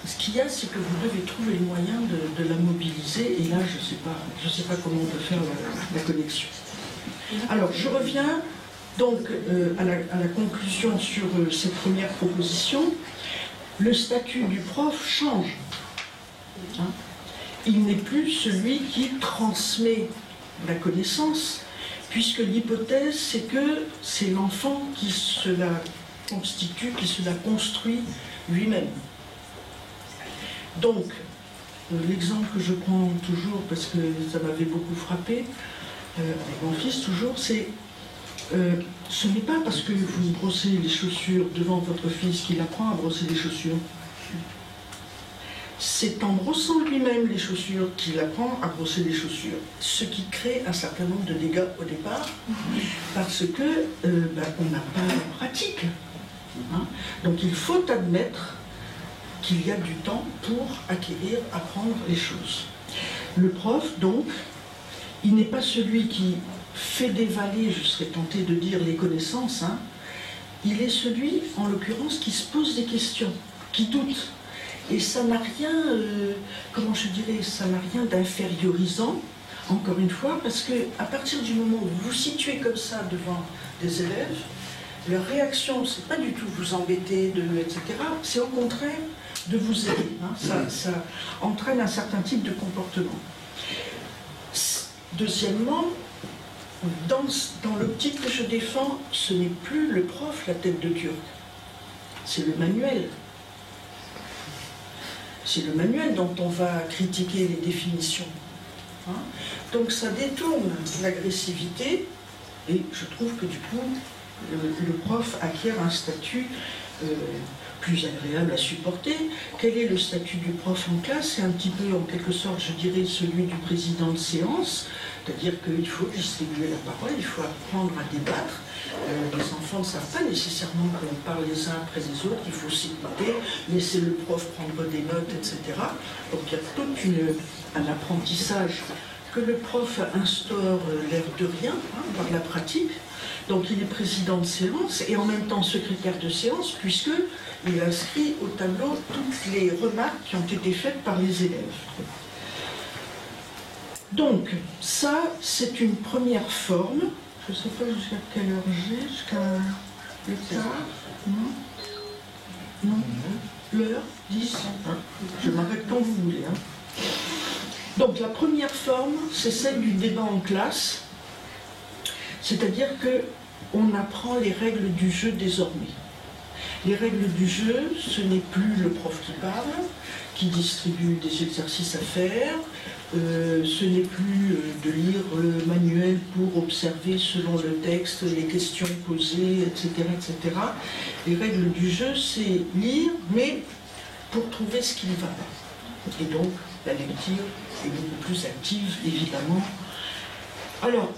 Ce qu'il y a, c'est que vous devez trouver le moyen de, de la mobiliser. Et là, je ne sais pas, je sais pas comment on peut faire la, la connexion. Alors, je reviens donc euh, à, la, à la conclusion sur euh, cette première proposition. Le statut du prof change. Hein? Il n'est plus celui qui transmet la connaissance, puisque l'hypothèse, c'est que c'est l'enfant qui se la constitue, qui se la construit lui-même. Donc, l'exemple que je prends toujours, parce que ça m'avait beaucoup frappé, euh, avec mon fils toujours, c'est euh, ce n'est pas parce que vous brossez les chaussures devant votre fils qu'il apprend à brosser les chaussures. C'est en brossant lui-même les chaussures qu'il apprend à brosser les chaussures. Ce qui crée un certain nombre de dégâts au départ, parce que euh, bah, on n'a pas la pratique. Hein. Donc il faut admettre qu'il y a du temps pour acquérir, apprendre les choses. Le prof, donc, il n'est pas celui qui fait dévaler, je serais tentée de dire, les connaissances. Hein. Il est celui, en l'occurrence, qui se pose des questions, qui doute. Et ça n'a rien, euh, comment je dirais, ça n'a rien d'infériorisant, encore une fois, parce que à partir du moment où vous vous situez comme ça devant des élèves, leur réaction, c'est pas du tout vous embêter, de, et cetera, c'est au contraire de vous aider. Hein. Ça, ça entraîne un certain type de comportement. Deuxièmement, dans, dans l'optique que je défends, ce n'est plus le prof la tête de Turc, c'est le manuel. C'est le manuel dont on va critiquer les définitions. Hein? Donc ça détourne l'agressivité, et je trouve que du coup, le, le prof acquiert un statut euh, plus agréable à supporter. Quel est le statut du prof en classe? C'est un petit peu, en quelque sorte, je dirais, celui du président de séance, c'est-à-dire qu'il faut distribuer la parole, il faut apprendre à débattre. Euh, les enfants ne savent pas nécessairement qu'on parle les uns après les autres, il faut s'écouter, laisser le prof prendre des notes, et cetera. Donc il y a tout une, un apprentissage que le prof instaure l'air de rien, hein, par la pratique. Donc il est président de séance et en même temps secrétaire de séance, puisqu'il inscrit au tableau toutes les remarques qui ont été faites par les élèves. Donc ça, c'est une première forme. Je ne sais pas jusqu'à quelle heure j'ai, jusqu'à le quart, non, non, l'heure, dix, je m'arrête quand vous voulez. Hein. Donc la première forme, c'est celle du débat en classe, c'est-à-dire qu'on apprend les règles du jeu désormais. Les règles du jeu, ce n'est plus le prof qui parle, qui distribue des exercices à faire, Euh, ce n'est plus de lire le manuel pour observer selon le texte les questions posées, et cetera, et cetera. Les règles du jeu, c'est lire, mais pour trouver ce qui ne va pas. Et donc, la lecture est beaucoup plus active, évidemment. Alors,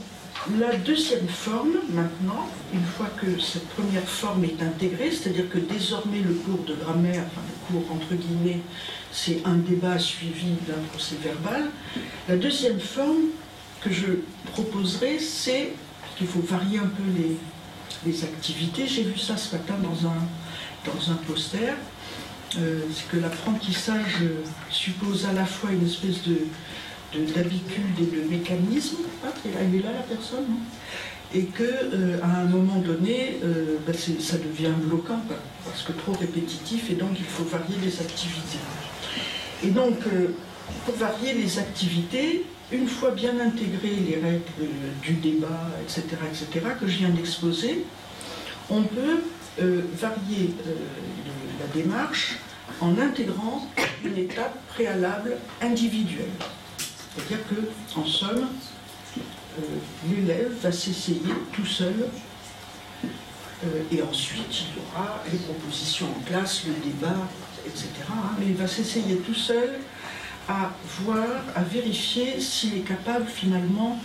la deuxième forme, maintenant, une fois que cette première forme est intégrée, c'est-à-dire que désormais le cours de grammaire, enfin le cours entre guillemets, c'est un débat suivi d'un procès verbal. La deuxième forme que je proposerai, c'est qu'il faut varier un peu les, les activités. J'ai vu ça ce matin dans un, dans un poster. Euh, c'est que l'apprentissage suppose à la fois une espèce de d'habitude et de mécanisme. Ah, elle est là la personne, non? Et qu'à euh, un moment donné, euh, ben ça devient bloquant, ben, parce que trop répétitif, et donc il faut varier les activités. Et donc, euh, pour varier les activités, une fois bien intégrées les règles euh, du débat, et cetera, et cetera, que je viens d'exposer, on peut euh, varier euh, le, la démarche en intégrant une étape préalable individuelle. C'est-à-dire qu'en sol, euh, l'élève va s'essayer tout seul, euh, et ensuite il aura les propositions en classe, le débat, et cetera. Hein, mais il va s'essayer tout seul à voir, à vérifier s'il est capable finalement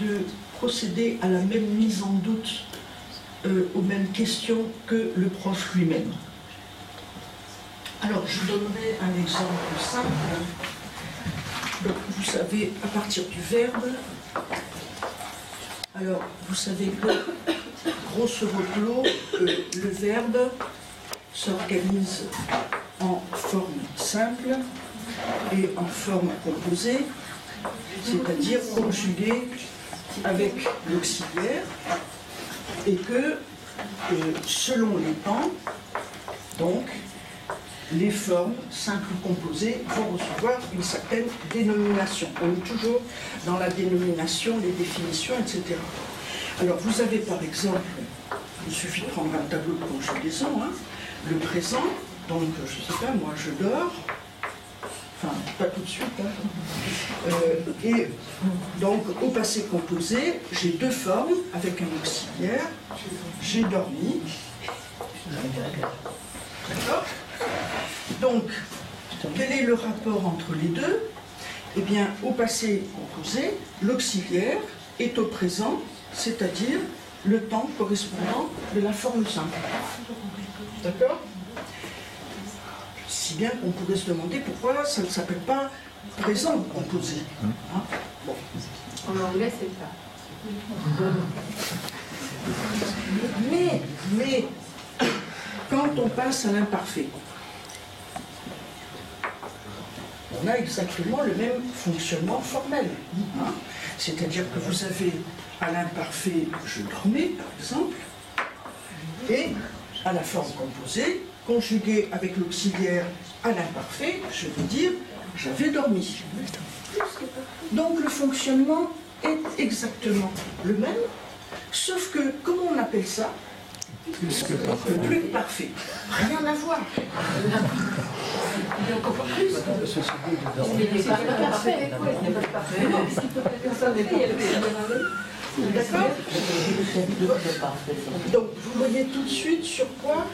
de procéder à la même mise en doute, euh, aux mêmes questions que le prof lui-même. Alors, je vous donnerai un exemple simple. Donc, vous savez, à partir du verbe, alors, vous savez que, grosso modo, euh, le verbe s'organise en forme simple et en forme composée, c'est-à-dire conjuguée avec l'auxiliaire, et que, euh, selon les temps, donc, les formes simples ou composées vont recevoir une certaine dénomination. On est toujours dans la dénomination, les définitions, et cetera. Alors vous avez par exemple, il suffit de prendre un tableau de conjugaison, hein, le présent, donc je ne sais pas, moi je dors, enfin pas tout de suite, hein. euh, et donc au passé composé, j'ai deux formes avec un auxiliaire, j'ai dormi, d'accord? Donc, quel est le rapport entre les deux? Eh bien, au passé composé, l'auxiliaire est au présent, c'est-à-dire le temps correspondant de la forme simple. D'accord? Si bien qu'on pourrait se demander pourquoi ça ne s'appelle pas présent composé. Hein? Bon. En anglais, c'est ça. Mais, mais, quand on passe à l'imparfait, on a exactement le même fonctionnement formel. Hein. C'est-à-dire que vous avez à l'imparfait « je dormais » par exemple, et à la forme composée, conjuguée avec l'auxiliaire à l'imparfait, je veux dire « j'avais dormi ». Donc le fonctionnement est exactement le même, sauf que, comment on appelle ça? Plus que parfait. Plus que parfait. Rien à voir. Il est encore plus. Il n'est pas parfait. Il n'est pas parfait. D'accord? Donc, vous voyez tout de suite sur quoi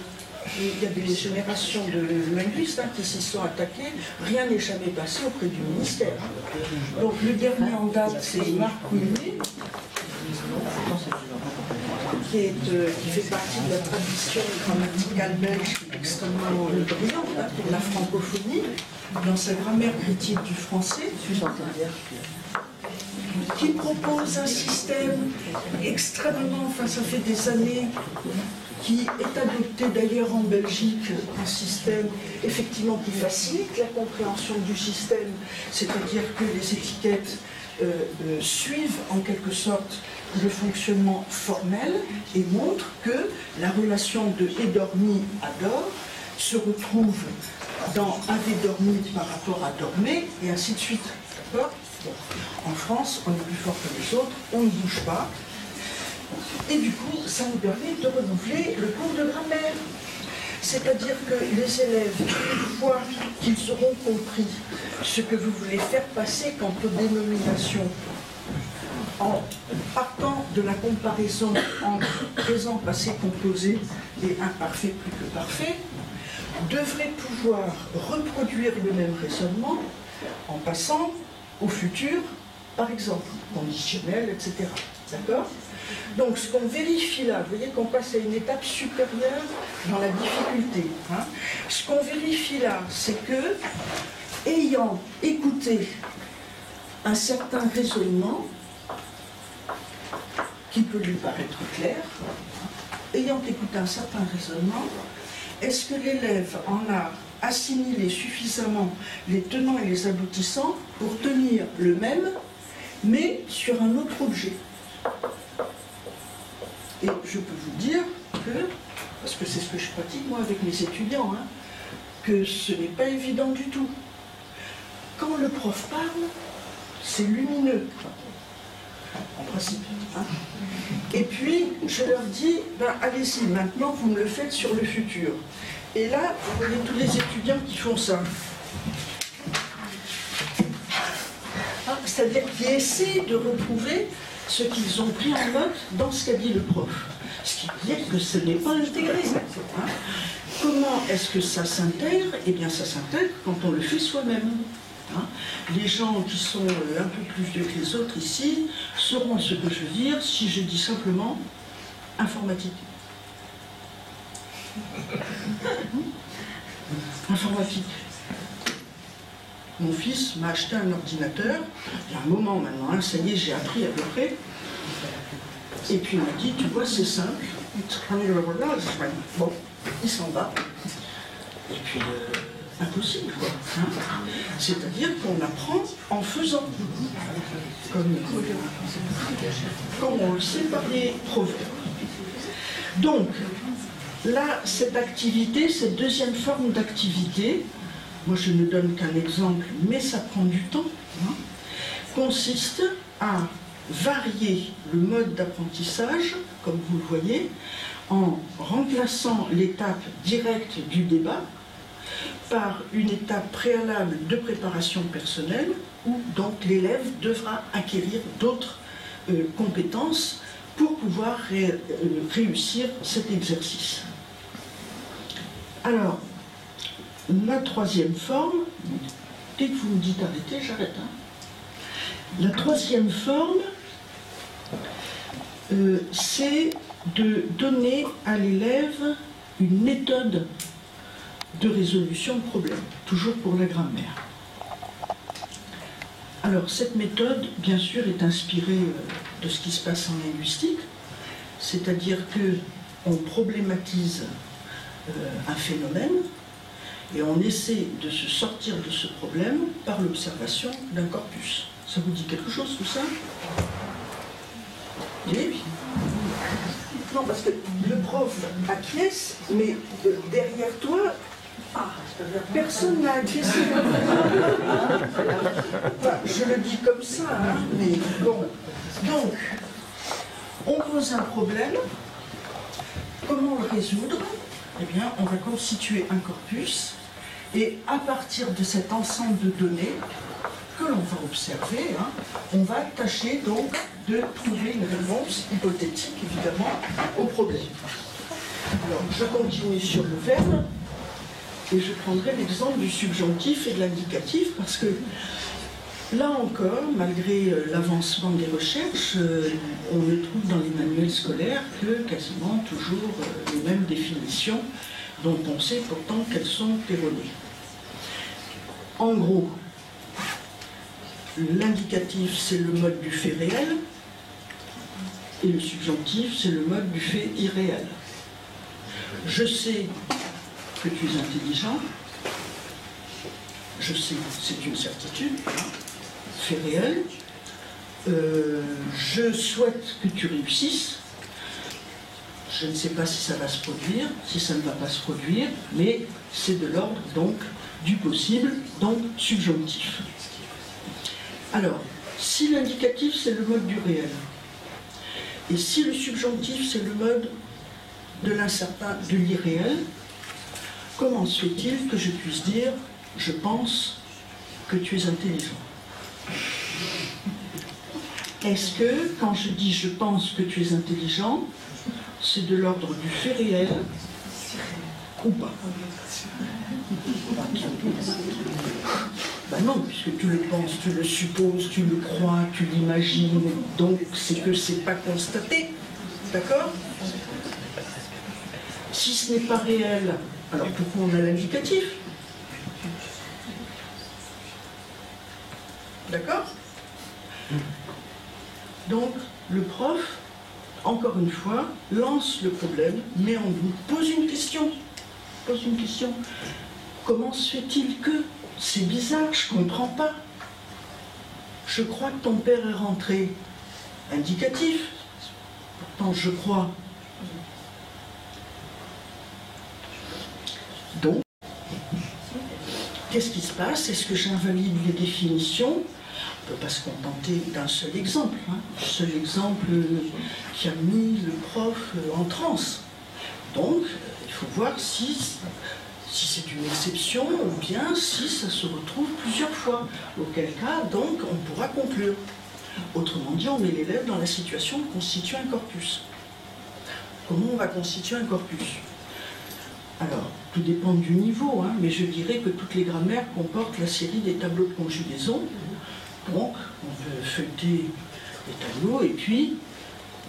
il y a des générations de linguistes hein, qui s'y sont attaqués. Rien n'est jamais passé auprès du ministère. Donc, le dernier en date, c'est Marc Mulliez, Qui, est, euh, qui fait partie de la tradition grammaticale belge extrêmement brillante hein, pour la francophonie, dans sa grammaire critique du français, qui propose un système extrêmement, enfin ça fait des années, qui est adopté d'ailleurs en Belgique, un système effectivement qui facilite la compréhension du système, c'est-à-dire que les étiquettes Euh, euh, suivent en quelque sorte le fonctionnement formel et montrent que la relation de « et dormi » à « dort » se retrouve dans « avait dormi » par rapport à « dormait » et ainsi de suite. D'accord ? En France, on est plus fort que les autres, on ne bouge pas. Et du coup, ça nous permet de renouveler le cours de grammaire. C'est-à-dire que les élèves, une fois qu'ils auront compris ce que vous voulez faire passer quant aux dénominations, en partant de la comparaison entre présent, passé, composé et imparfait, plus que parfait, devraient pouvoir reproduire le même raisonnement en passant au futur, par exemple, conditionnel, et cetera. D'accord ? Donc, ce qu'on vérifie là, vous voyez qu'on passe à une étape supérieure dans la difficulté. Hein. Ce qu'on vérifie là, c'est que, ayant écouté un certain raisonnement, qui peut lui paraître clair, ayant écouté un certain raisonnement, est-ce que l'élève en a assimilé suffisamment les tenants et les aboutissants pour tenir le même, mais sur un autre objet ? Et je peux vous dire que, parce que c'est ce que je pratique moi avec mes étudiants, hein, que ce n'est pas évident du tout. Quand le prof parle, c'est lumineux, en principe. Hein. Et puis, je leur dis, ben, allez-y, maintenant vous me le faites sur le futur. Et là, vous voyez tous les étudiants qui font ça. c'est-à-dire qui essaient de retrouver ce qu'ils ont pris en note dans ce qu'a dit le prof. Ce qui veut dire que ce n'est pas intégré. Hein. Comment est-ce que ça s'intègre? Eh bien, ça s'intègre quand on le fait soi-même. Hein. Les gens qui sont un peu plus vieux que les autres ici sauront ce que je veux dire si je dis simplement informatique. Informatique. Mon fils m'a acheté un ordinateur, il y a un moment maintenant, hein, ça y est, j'ai appris à peu près. Et puis il m'a dit, tu vois, c'est simple. Bon, il s'en va. Et puis, euh, impossible, quoi. Hein. C'est-à-dire qu'on apprend en faisant. Comme, comme on le sait par les proverbes. Donc, là, cette activité, cette deuxième forme d'activité, moi je ne donne qu'un exemple, mais ça prend du temps, hein, consiste à varier le mode d'apprentissage, comme vous le voyez, en remplaçant l'étape directe du débat par une étape préalable de préparation personnelle, où donc l'élève devra acquérir d'autres euh, compétences pour pouvoir ré- euh, réussir cet exercice. Alors, la troisième forme, dès que vous me dites arrêtez, j'arrête. Hein. La troisième forme, euh, c'est de donner à l'élève une méthode de résolution de problèmes, toujours pour la grammaire. Alors, cette méthode, bien sûr, est inspirée de ce qui se passe en linguistique, c'est-à-dire qu'on problématise euh, un phénomène, et on essaie de se sortir de ce problème par l'observation d'un corpus. Ça vous dit quelque chose, tout ça? Oui. Non, parce que le prof acquiesce, mais derrière toi, ah, personne n'a acquiescé. Enfin, je le dis comme ça, hein, mais bon. Donc, on pose un problème, comment le résoudre? Eh bien, on va constituer un corpus, et à partir de cet ensemble de données que l'on va observer, hein, on va tâcher donc de trouver une réponse hypothétique, évidemment, au problème. Alors, je continue sur le verbe, et je prendrai l'exemple du subjonctif et de l'indicatif, parce que, là encore, malgré l'avancement des recherches, on ne trouve dans les manuels scolaires que quasiment toujours les mêmes définitions, dont on sait pourtant qu'elles sont erronées. En gros, l'indicatif, c'est le mode du fait réel, et le subjonctif, c'est le mode du fait irréel. Je sais que tu es intelligent, je sais, c'est une certitude, fait réel. Euh, je souhaite que tu réussisses. Je ne sais pas si ça va se produire, si ça ne va pas se produire, mais c'est de l'ordre donc du possible, donc subjonctif. Alors, si l'indicatif c'est le mode du réel, et si le subjonctif c'est le mode de l'incertain, de l'irréel, comment se fait-il que je puisse dire je pense que tu es intelligent? Est-ce que, quand je dis « je pense que tu es intelligent », c'est de l'ordre du fait réel ou pas? Ben non, puisque tu le penses, tu le supposes, tu le crois, tu l'imagines, donc c'est que c'est pas constaté, d'accord? Si ce n'est pas réel, alors pourquoi on a l'indicatif? D'accord? Donc, le prof, encore une fois, lance le problème, mais on vous pose une question. Pose une question. Comment se fait-il que? C'est bizarre, je ne comprends pas. Je crois que ton père est rentré. Indicatif. Pourtant, je crois. Donc, qu'est-ce qui se passe? Est-ce que j'invalide les définitions? On ne peut pas se contenter d'un seul exemple, hein. Le seul exemple qui a mis le prof en transe. Donc, il faut voir si, si c'est une exception ou bien si ça se retrouve plusieurs fois, auquel cas, donc, on pourra conclure. Autrement dit, on met l'élève dans la situation de constituer un corpus. Comment on va constituer un corpus? Alors, tout dépend du niveau, hein, mais je dirais que toutes les grammaires comportent la série des tableaux de conjugaison. Donc, on peut feuilleter les tableaux et puis,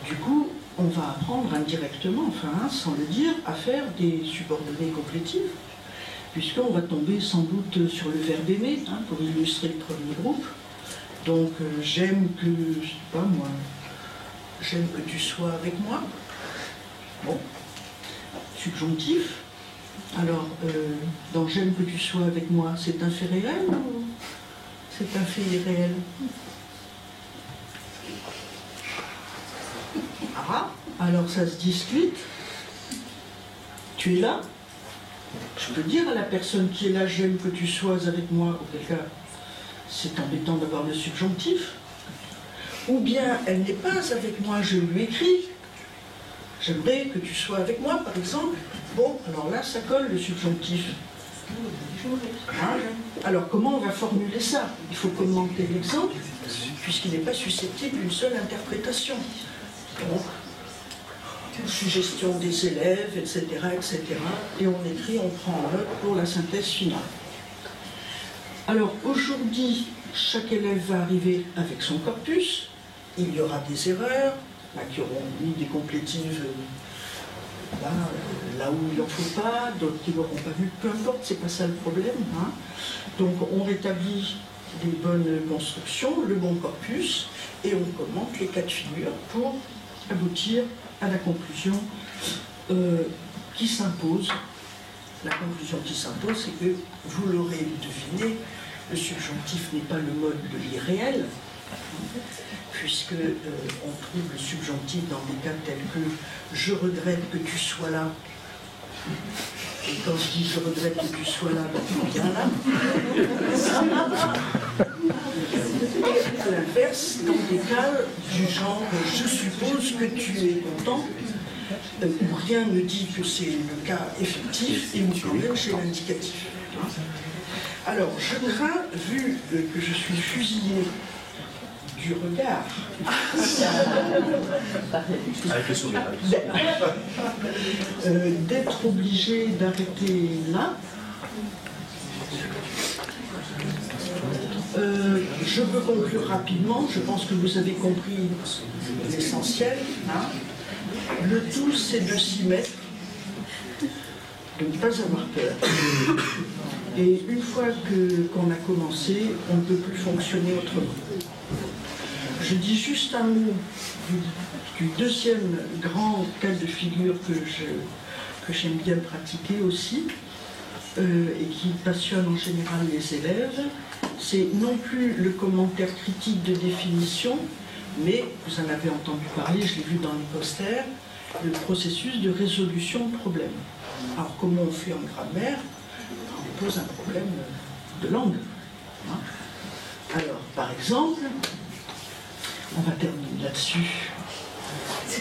du coup, on va apprendre indirectement, enfin, hein, sans le dire, à faire des subordonnées complétives, puisqu'on va tomber sans doute sur le verbe aimer, hein, pour illustrer le premier groupe. Donc, euh, j'aime que, je sais pas moi, j'aime que tu sois avec moi. Bon, subjonctif. Alors, euh, dans j'aime que tu sois avec moi, c'est un fait réel ou c'est un fait irréel? Ah, alors ça se discute. Tu es là? Je peux dire à la personne qui est là, j'aime que tu sois avec moi, auquel cas c'est embêtant d'avoir le subjonctif. Ou bien elle n'est pas avec moi, je lui écris. J'aimerais que tu sois avec moi, par exemple. Bon, alors là, ça colle le subjonctif. Hein? Alors comment on va formuler ça? Il faut commenter l'exemple, puisqu'il n'est pas susceptible d'une seule interprétation. Donc, suggestion des élèves, et cetera, et cetera. Et on écrit, on prend en note pour la synthèse finale. Alors aujourd'hui, chaque élève va arriver avec son corpus. Il y aura des erreurs, là, qui auront mis des complétives là, là où il n'en faut pas, d'autres qui n'auront pas vu, peu importe, c'est pas ça le problème. Hein. Donc on rétablit les bonnes constructions, le bon corpus, et on commente les cas de figure pour aboutir à la conclusion euh, qui s'impose. La conclusion qui s'impose, c'est que, vous l'aurez deviné, le subjonctif n'est pas le mode de l'irréel, puisque euh, on trouve le subjonctif dans des cas tels que « je regrette que tu sois là ». Et quand je dis « je regrette que tu sois là », ben tu viens là. Et l'inverse, dans des cas du genre « je suppose que tu es content », où rien ne dit que c'est le cas effectif et où quand même c'est l'indicatif. Alors, je crains, vu que je suis fusillé du regard, d'être obligé d'arrêter là. Euh, je peux conclure rapidement, je pense que vous avez compris l'essentiel. Hein. Le tout, c'est de s'y mettre, de ne pas avoir peur. Et une fois qu'on qu'on a commencé, on ne peut plus fonctionner autrement. Je dis juste un mot du, du deuxième grand cas de figure que je, que j'aime bien pratiquer aussi, euh, et qui passionne en général les élèves. C'est non plus le commentaire critique de définition, mais, vous en avez entendu parler, je l'ai vu dans les posters, le processus de résolution de problèmes. Alors, comment on fait en grammaire? On pose un problème de langue. Hein? Alors, par exemple, on va terminer là-dessus.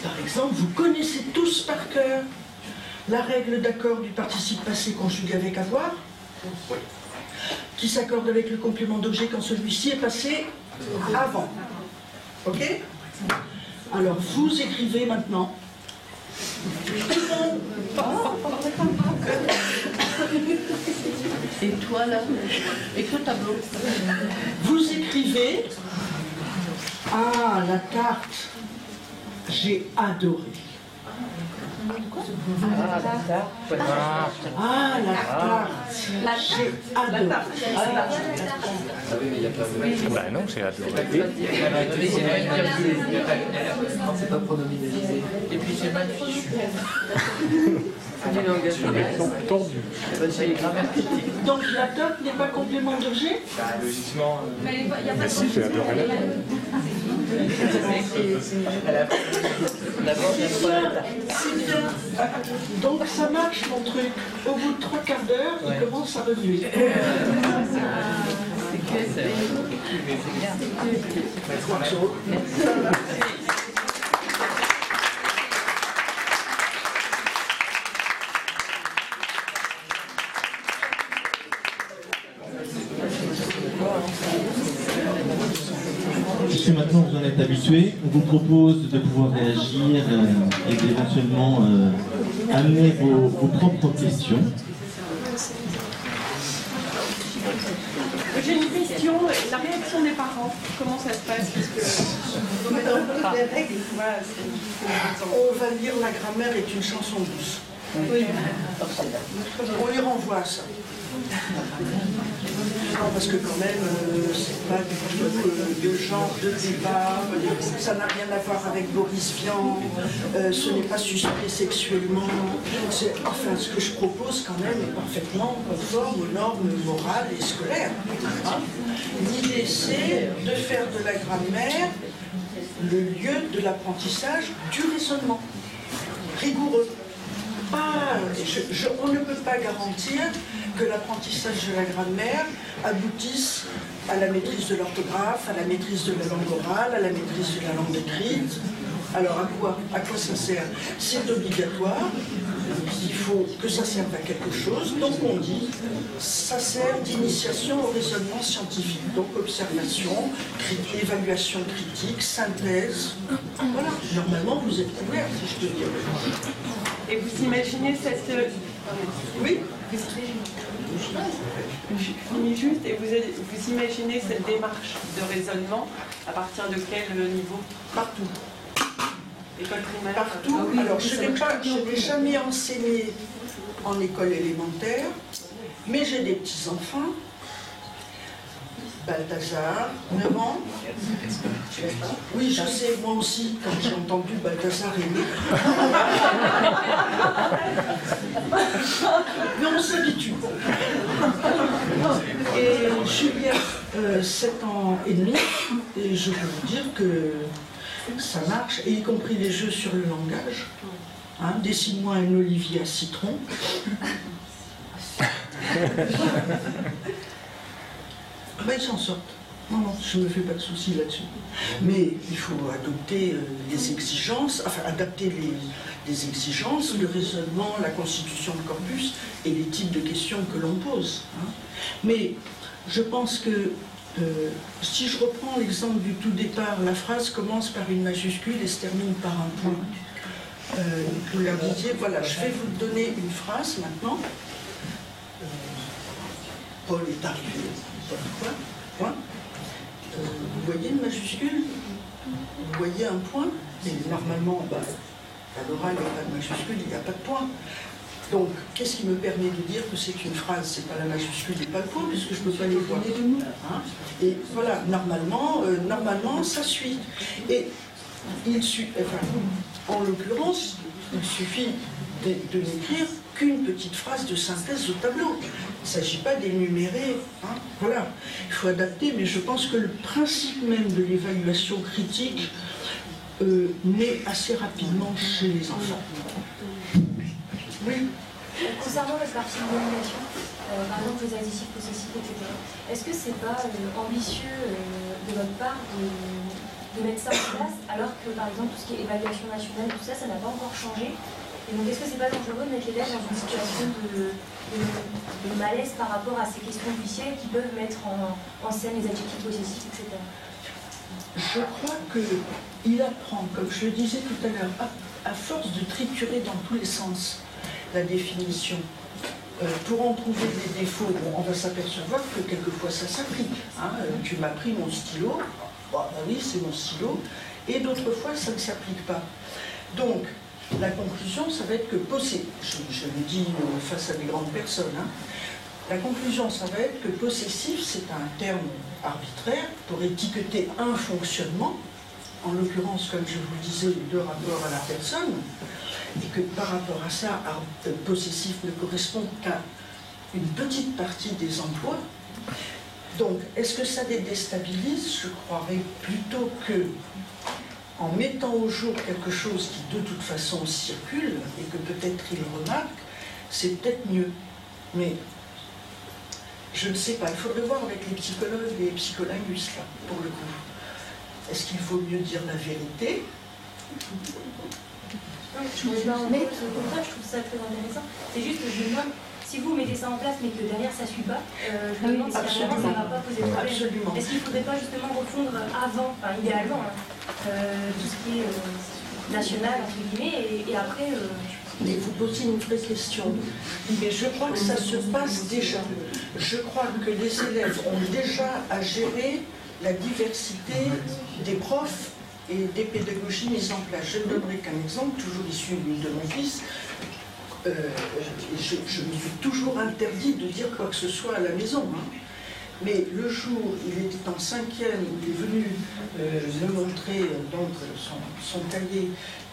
Par exemple, vous connaissez tous par cœur la règle d'accord du participe passé conjugué avec avoir, qui s'accorde avec le complément d'objet quand celui-ci est passé avant. Ok? Alors, vous écrivez maintenant. Et toi, là? Et ton tableau? Vous écrivez. Ah, la tarte. J'ai adoré. Ah, la tarte. Ah, la tarte. J'ai adoré. Ben non, c'est adoré. C'est pas pronominalisé. Et puis c'est mal fichu. Donc la tarte n'est pas complément d'objet? Logiquement. Mais si, j'ai adoré la tarte. C'est bien. Donc ça marche mon truc. Au bout de trois quarts d'heure, il commence à remuer. puisque maintenant vous en êtes habitués, on vous propose de pouvoir réagir euh, et d'éventuellement euh, amener vos, vos propres questions. J'ai une question, la réaction des parents, comment ça se passe? Parce que... Dans ah. les règles, voilà, on va dire la grammaire est une chanson douce. Oui. On lui renvoie ça. Non, parce que quand même, euh, c'est pas du tout le euh, genre de débat, ça n'a rien à voir avec Boris Vian, euh, ce n'est pas suspect sexuellement. Enfin, ce que je propose quand même est parfaitement conforme aux normes morales et scolaires. Hein. L'idée, c'est de faire de la grammaire le lieu de l'apprentissage du raisonnement, rigoureux. Ah, je, je, on ne peut pas garantir que l'apprentissage de la grammaire aboutisse à la maîtrise de l'orthographe, à la maîtrise de la langue orale, à la maîtrise de la langue écrite. Alors à quoi, à quoi ça sert? C'est obligatoire, il faut que ça serve à quelque chose, donc on dit ça sert d'initiation au raisonnement scientifique, donc observation, critique, évaluation critique, synthèse, voilà, normalement vous êtes ouvert si je te dis. Et vous imaginez cette... Oui. Je finis juste, et vous, vous imaginez cette démarche de raisonnement à partir de quel niveau? Partout. École primaire. Partout. Ah oui, alors, je n'ai jamais enseigné en école élémentaire, mais j'ai des petits-enfants. Balthazar, neuf ans. Oui, je sais, moi aussi, quand j'ai entendu Balthazar est né. Mais on s'habitue. Et Juliette, euh, sept ans et demi, et je peux vous dire que ça marche, et y compris les jeux sur le langage. Hein, dessine-moi un olivier à citron. Ben, ils s'en sortent. Non, non, je ne me fais pas de soucis là-dessus. Mais il faut adopter euh, les exigences, enfin adapter les, les exigences, le raisonnement, la constitution du corpus et les types de questions que l'on pose. Hein. Mais je pense que euh, si je reprends l'exemple du tout départ, la phrase commence par une majuscule et se termine par un point. Euh, vous leur disiez, voilà, je vais vous donner une phrase maintenant. Paul est arrivé. Point, point. Euh, vous voyez une majuscule? Vous voyez un point? Et normalement, bah, à l'oral, il n'y a pas de majuscule, il n'y a pas de point. Donc, qu'est-ce qui me permet de dire que c'est une phrase? C'est pas la majuscule et pas le point, puisque je ne peux pas les voir. Hein? Et voilà, normalement, euh, normalement, ça suit. Et il suit, enfin, en l'occurrence, il suffit de, de n'écrire qu'une petite phrase de synthèse au tableau. Il ne s'agit pas d'énumérer, hein, voilà, il faut adapter, mais je pense que le principe même de l'évaluation critique euh, naît assez rapidement chez les enfants. Oui. Concernant le parti de l'évaluation, euh, par exemple les adjectifs possessifs, et cetera, est-ce que c'est pas euh, ambitieux euh, de votre part de, de mettre ça en place, alors que par exemple tout ce qui est évaluation nationale, tout ça, ça n'a pas encore changé? Et donc, est-ce que c'est pas dangereux de mettre les élèves dans une situation de, de, de malaise par rapport à ces questions officielles qui peuvent mettre en, en scène les adjectifs possessifs, et cetera? Je crois qu'il apprend, comme je le disais tout à l'heure, à, à force de triturer dans tous les sens la définition. Euh, pour en trouver des défauts, on va s'apercevoir que quelquefois ça s'applique. Hein, euh, tu m'as pris mon stylo, bah, bah oui, c'est mon stylo, et d'autres fois ça ne s'applique pas. Donc, la conclusion, ça va être que possé, je, je le dis face à des grandes personnes, hein, la conclusion, ça va être que possessif, c'est un terme arbitraire pour étiqueter un fonctionnement, en l'occurrence, comme je vous le disais, de rapport à la personne, et que par rapport à ça, possessif ne correspond qu'à une petite partie des emplois. Donc, est-ce que ça les déstabilise? Je croirais plutôt que... en mettant au jour quelque chose qui de toute façon circule et que peut-être il remarque, c'est peut-être mieux. Mais je ne sais pas, il faudrait voir avec les psychologues et les psycholinguistes, là, pour le coup. Est-ce qu'il faut mieux dire la vérité? Je me demande, mais au contraire, je trouve ça très intéressant. C'est juste que je me demande si vous mettez ça en place mais que derrière ça ne suit pas, euh, je me demande si ça ne va pas poser problème. Absolument. Est-ce qu'il ne faudrait pas justement refondre avant, enfin idéalement, hein, euh, tout ce qui est euh, national, entre guillemets, et, et après... Euh, Mais vous posez une vraie question. Mais je crois que ça se passe déjà. Je crois que les élèves ont déjà à gérer la diversité des profs et des pédagogies mises en place. Je ne donnerai qu'un exemple, toujours issu de mon fils. Euh, je, je me suis toujours interdit de dire quoi que ce soit à la maison. Mais le jour où il était en cinquième, il est venu euh, me montrer donc, son, son cahier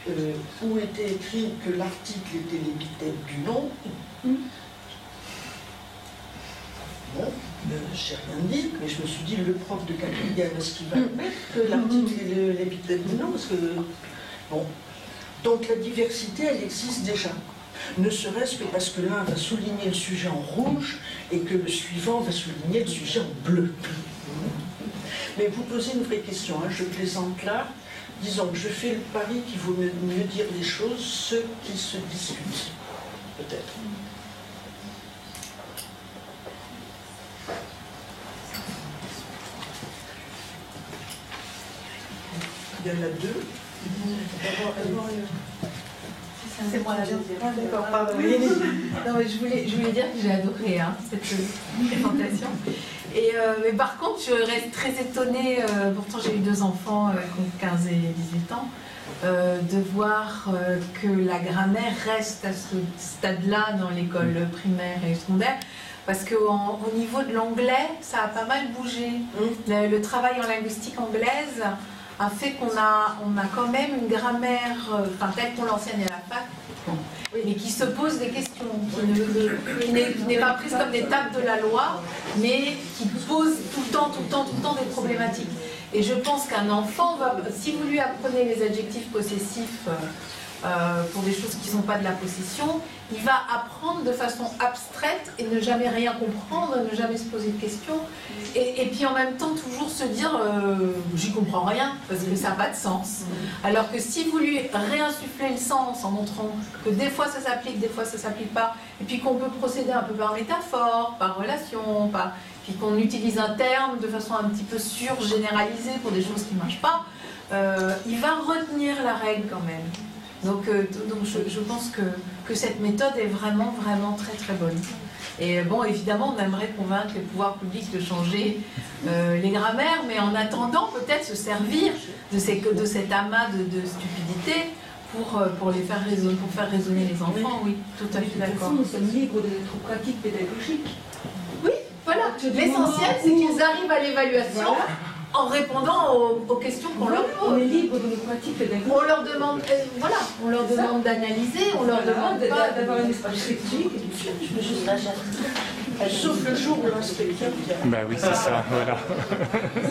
euh, où était écrit que l'article était l'épithète du nom. Bon, euh, j'ai rien dit, mais je me suis dit, le prof de quatrième, est-ce qu'il va mettre que l'article est l'épithète du nom? Parce que, bon. Donc la diversité, elle existe déjà. Ne serait-ce que parce que l'un va souligner le sujet en rouge et que le suivant va souligner le sujet en bleu. Mais vous posez une vraie question, hein, je plaisante là, disons que je fais le pari qu'il vaut mieux, mieux dire les choses, ceux qui se discutent, peut-être. Il y en a deux. D'abord, c'est moi la dernière. D'accord, pardon. Non, mais je voulais, je voulais dire que j'ai adoré hein, cette euh, présentation. Et, euh, mais par contre, je reste très étonnée, euh, pourtant j'ai eu deux enfants euh, qui ont quinze et dix-huit ans, euh, de voir euh, que la grammaire reste à ce stade-là dans l'école primaire et secondaire. Parce qu'au niveau de l'anglais, ça a pas mal bougé. Mmh. Le, le travail en linguistique anglaise a fait qu'on a, on a quand même une grammaire, enfin telle qu'on l'enseigne à la fac, mais qui se pose des questions, qui n'est pas prise comme des tables de la loi, mais qui pose tout le temps, tout le temps, tout le temps des problématiques. Et je pense qu'un enfant, va, si vous lui apprenez les adjectifs possessifs euh, pour des choses qui ne sont pas de la possession, il va apprendre de façon abstraite et ne jamais rien comprendre, ne jamais se poser de questions. Et, et puis en même temps, toujours se dire euh, « j'y comprends rien » parce que ça n'a pas de sens. Alors que si vous lui réinsufflez le sens en montrant que des fois ça s'applique, des fois ça ne s'applique pas, et puis qu'on peut procéder un peu par métaphore, par relation, par... puis qu'on utilise un terme de façon un petit peu surgénéralisée pour des choses qui ne marchent pas, euh, il va retenir la règle quand même. Donc, euh, donc je, je pense que, que cette méthode est vraiment, vraiment très, très bonne. Et bon, évidemment, on aimerait convaincre les pouvoirs publics de changer euh, les grammaires, mais en attendant, peut-être se servir de, ces, de cet amas de, de stupidité pour, pour, les faire raisonner, pour faire raisonner les enfants, oui, tout à fait d'accord. Nous sommes libres de notre pratique pédagogique. Oui, voilà. L'essentiel, c'est qu'ils arrivent à l'évaluation. Voilà. En répondant aux, aux questions qu'on voilà, leur pose. On est libre de nos pratiques pédagogiques. On leur demande, euh, voilà, on leur demande d'analyser, on leur demande d'avoir une stratégie. Je me suis sauf le jour où l'inspecteur vient. Bah oui, c'est ça, voilà.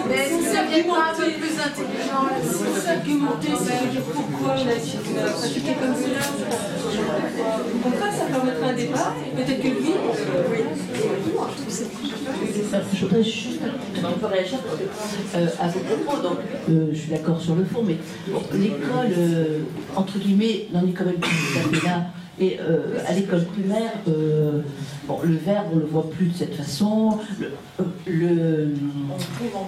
Mais si ça vient pas un peu plus intelligent, si s'argumenter, c'est pourquoi on a pratiqué comme cela. Pourquoi ça permettra un débat, peut-être que lui. Je voudrais juste un peu réagir euh, à vos propos. Donc, euh, je suis d'accord sur le fond, mais bon, l'école, euh, entre guillemets, n'en est quand même plus là. Et euh, à l'école primaire, euh, bon, le verbe, on ne le voit plus de cette façon.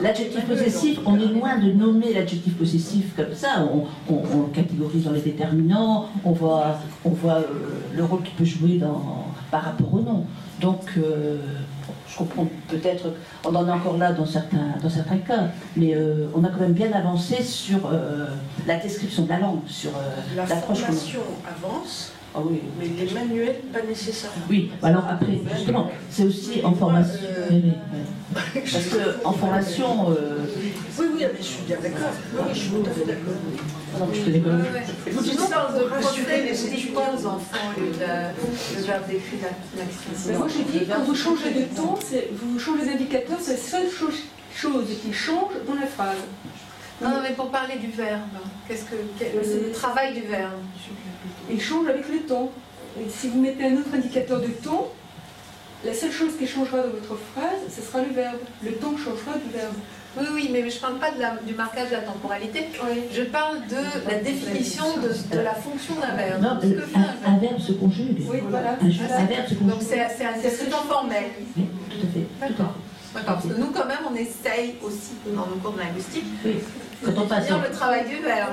L'adjectif possessif, on est loin de nommer l'adjectif possessif comme ça. On, on, on le catégorise dans les déterminants, on voit, on voit euh, le rôle qu'il peut jouer dans, par rapport au nom. Donc, euh, je comprends peut-être, on en est encore là dans certains, dans certains cas, mais euh, on a quand même bien avancé sur euh, la description de la langue, sur euh, l'approche. La formation avance. Ah oui. Mais les manuels, pas nécessaire. Oui, alors après, justement, c'est aussi en formation. Euh... Oui, oui. Parce qu'en formation... Euh... Oui, oui, mais je suis bien d'accord. Oui, je suis tout à fait d'accord. Non, je te déconne. Oui, oui. Vous dites ça, on devrait rassurer les étudiants aux enfants, le verbe décrit l'action. Moi, j'ai dit, quand vous changez de ton, vous changez d'indicateurs, c'est la seule chose qui change dans la phrase. Non, non, mais pour parler du verbe, qu'est-ce que c'est le travail du verbe. Il change avec le ton. Et si vous mettez un autre indicateur de ton, La seule chose qui changera dans votre phrase, ce sera le verbe. Le temps changera du verbe. Oui, oui, mais je ne parle pas de la, du marquage de la temporalité. Oui. Je parle de la définition de, de la fonction d'un verbe. Non, euh, un, un verbe se conjugue. Oui, voilà. Un, voilà. Un verbe se conjugue. Donc c'est assez, assez informel. Oui, tout à fait. D'accord. D'accord, parce que nous, quand même, on essaye aussi, dans nos cours de linguistique, oui. de définir le travail du verbe.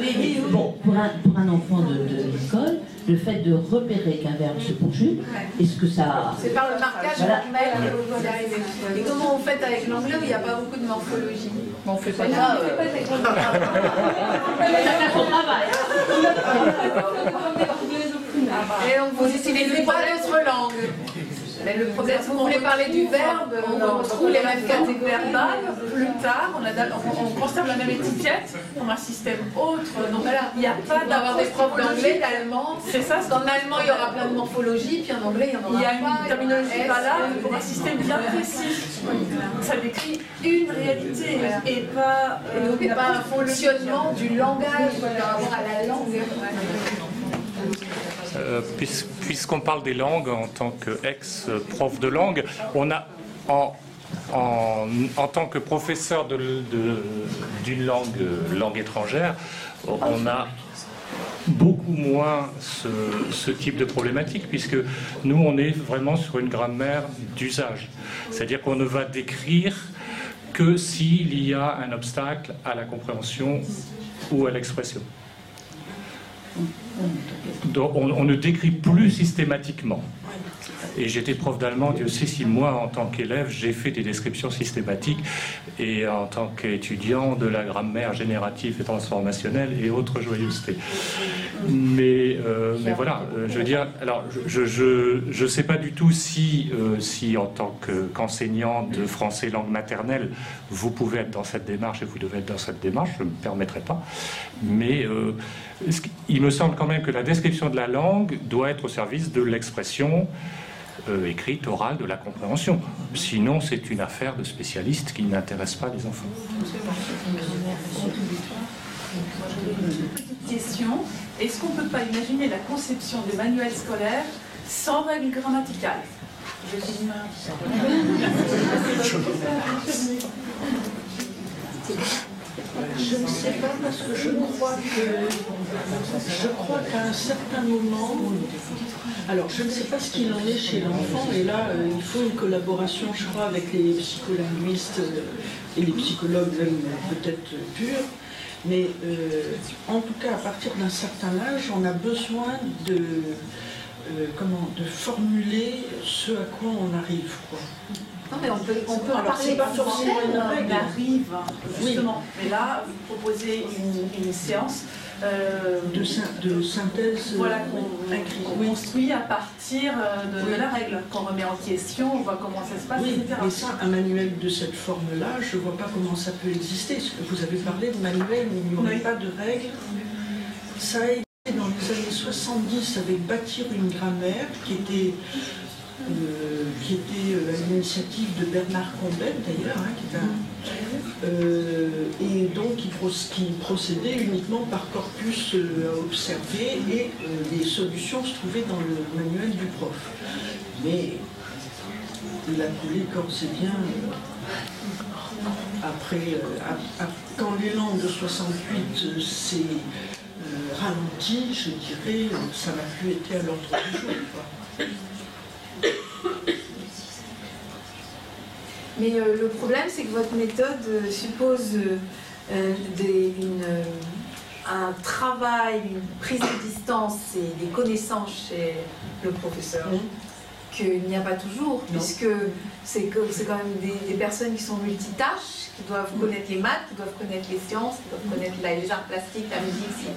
Oui. Bon, pour, un, pour un enfant de, de l'école, le fait de repérer qu'un verbe se conjugue, ouais. est-ce que ça... C'est par le marquage voilà. formel que vous arrivez. Et comment vous faites avec l'anglais où il n'y a pas beaucoup de morphologie? Bon, on fait pas ça. On fait pas ça. Et on vous utilise les trois d'autres langues. Mais le problème, si vous voulez parler du verbe, on retrouve les mêmes catégories verbales plus tard, on, on, on conserve la même étiquette dans un système autre. Donc voilà, il n'y a pas d'avoir des profs d'anglais, d'allemand. C'est ça, dans l'allemand, il y aura plein de morphologie, puis en anglais, il y en aura. Il y a une terminologie pas là, mais pour un système bien précis. Ça décrit une réalité et pas un fonctionnement du langage par rapport à la langue. Euh, puisqu'on parle des langues en tant qu'ex-prof de langue, on a en, en, en tant que professeur de, de, d'une langue, langue étrangère, on a beaucoup moins ce, ce type de problématique, puisque nous on est vraiment sur une grammaire d'usage, c'est-à-dire qu'on ne va décrire que s'il y a un obstacle à la compréhension ou à l'expression. Donc on, on ne décrit plus systématiquement. Et j'étais prof d'allemand, Dieu sait si moi, en tant qu'élève, j'ai fait des descriptions systématiques et en tant qu'étudiant de la grammaire générative et transformationnelle et autres joyeusetés. Mais, euh, mais voilà, euh, je veux dire, alors je ne je, je sais pas du tout si, euh, si en tant qu'enseignant de français langue maternelle, vous pouvez être dans cette démarche et vous devez être dans cette démarche, je ne me permettrai pas. Mais euh, il me semble quand même que la description de la langue doit être au service de l'expression Euh, écrite, orale, de la compréhension. Sinon, c'est une affaire de spécialistes qui n'intéresse pas les enfants. Petite question. Est-ce qu'on ne peut pas imaginer la conception des manuels scolaires sans règles grammaticales? Je suis humain. Je ne sais pas parce que je crois que je crois qu'à un certain moment, alors je ne sais pas ce qu'il en est chez l'enfant, et là euh, il faut une collaboration, je crois, avec les psycholinguistes euh, et les psychologues euh, peut-être euh, purs, mais euh, en tout cas à partir d'un certain âge, on a besoin de euh, comment de formuler ce à quoi on arrive, quoi. Non, mais on peut, on peut en parler pas forcément on arrive, justement. Oui. Mais là, vous proposez une, une séance euh, de, sy de synthèse voilà, qu'on construit à partir de, oui. de la règle, qu'on remet en question, on voit comment ça se passe, oui, et cetera. Et ça, un manuel de cette forme-là, je ne vois pas comment ça peut exister. Vous avez parlé de manuel, mais il n'y aurait oui. pas de règle. Ça a été dans les années soixante-dix avec bâtir une grammaire qui était... Euh, qui était euh, à l'initiative de Bernard Combelle d'ailleurs, hein, qui est un, euh, et donc qui, pro qui procédait uniquement par corpus euh, à observer, et euh, les solutions se trouvaient dans le manuel du prof. Mais il a coulé corps et bien euh, après, euh, à, à, quand l'élan de soixante-huit s'est euh, ralenti, je dirais, ça n'a plus été à l'ordre du jour, quoi. Mais euh, le problème, c'est que votre méthode euh, suppose euh, des, une, euh, un travail, une prise de distance et des connaissances chez le professeur, mmh. qu'il n'y a pas toujours, non. puisque c'est quand même des, des personnes qui sont multitâches, qui doivent mmh. connaître les maths, qui doivres connaître les sciences, qui doivent connaître la, les arts plastiques, la musique,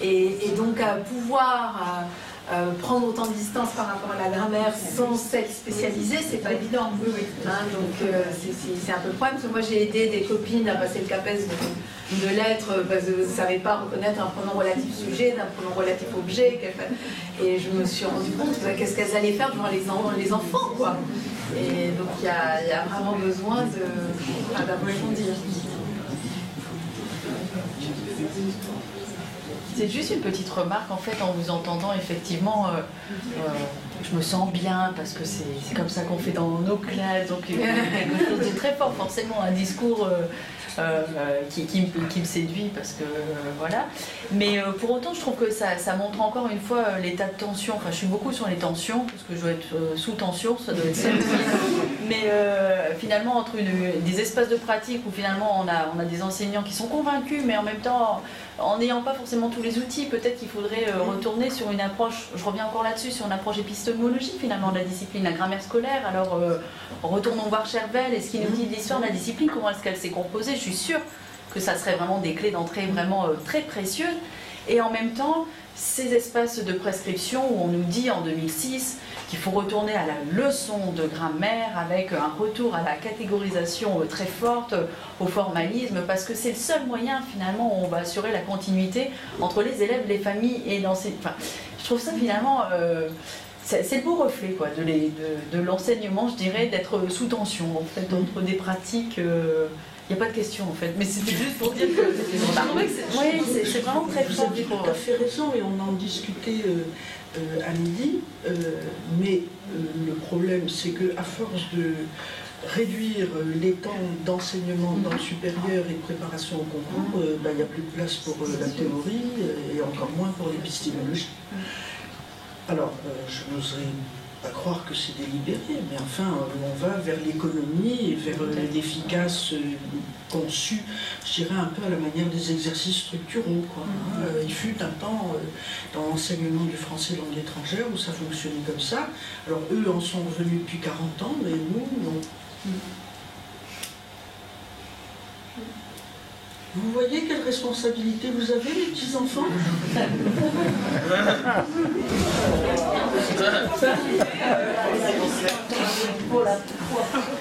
et, et donc à pouvoir... À, Euh, prendre autant de distance par rapport à la grammaire sans s'être spécialisée, c'est pas évident. Oui, oui. Hein, donc euh, c'est un peu le problème, parce que moi j'ai aidé des copines à passer le CAPES de, de lettres, parce qu'elles ne savaient pas reconnaître un pronom relatif sujet, d'un pronom relatif objet, et je me suis rendu compte qu'est-ce qu'elles allaient faire devant les, en, les enfants, quoi. Et donc il y, y a vraiment besoin d'approfondir. C'est juste une petite remarque, en fait, en vous entendant, effectivement, euh, euh, je me sens bien, parce que c'est comme ça qu'on fait dans nos classes, donc euh, quelque chose de très fort, forcément, un discours euh, euh, qui, qui, me, qui me séduit, parce que, euh, voilà. Mais euh, pour autant, je trouve que ça, ça montre encore une fois euh, l'état de tension, enfin, je suis beaucoup sur les tensions, parce que je dois être euh, sous tension, ça doit être celle-ci, mais euh, finalement, entre une, des espaces de pratique où, finalement, on a, on a des enseignants qui sont convaincus, mais en même temps, en n'ayant pas forcément tous les outils, peut-être qu'il faudrait euh, retourner sur une approche, je reviens encore là-dessus, sur une approche épistémologique finalement de la discipline, la grammaire scolaire. Alors euh, retournons voir Chervel et ce qu'il nous dit de l'histoire de la discipline, comment est-ce qu'elle s'est composée. Je suis sûre que ça serait vraiment des clés d'entrée vraiment euh, très précieuses. Et en même temps, ces espaces de prescription où on nous dit en deux mille six qu'il faut retourner à la leçon de grammaire avec un retour à la catégorisation très forte, au formalisme, parce que c'est le seul moyen finalement où on va assurer la continuité entre les élèves, les familles et l'enseignement. Enfin, je trouve ça finalement, euh, c'est le beau reflet quoi, de l'enseignement, je dirais, d'être sous tension en fait, entre des pratiques... Euh, Il n'y a pas de question en fait, mais c'était juste pour dire que c'est oui, vraiment très fort. Vous avez tout à fait raison et on en discutait euh, euh, à midi, euh, mais euh, le problème c'est qu'à force de réduire les temps d'enseignement dans le supérieur et de préparation au concours, euh, bah, il n'y a plus de place pour euh, la théorie et encore moins pour l'épistémologie. Alors, euh, je n'oserais pas croire que c'est délibéré, mais enfin, on va vers l'économie et vers l'efficace conçu, je dirais, un peu à la manière des exercices structuraux, quoi. Mm-hmm. Il fut un temps, dans l'enseignement du français langue étrangère, où ça fonctionnait comme ça. Alors, eux en sont revenus depuis quarante ans, mais nous, non. Mm. Vous voyez quelle responsabilité vous avez, les petits-enfants? Voilà.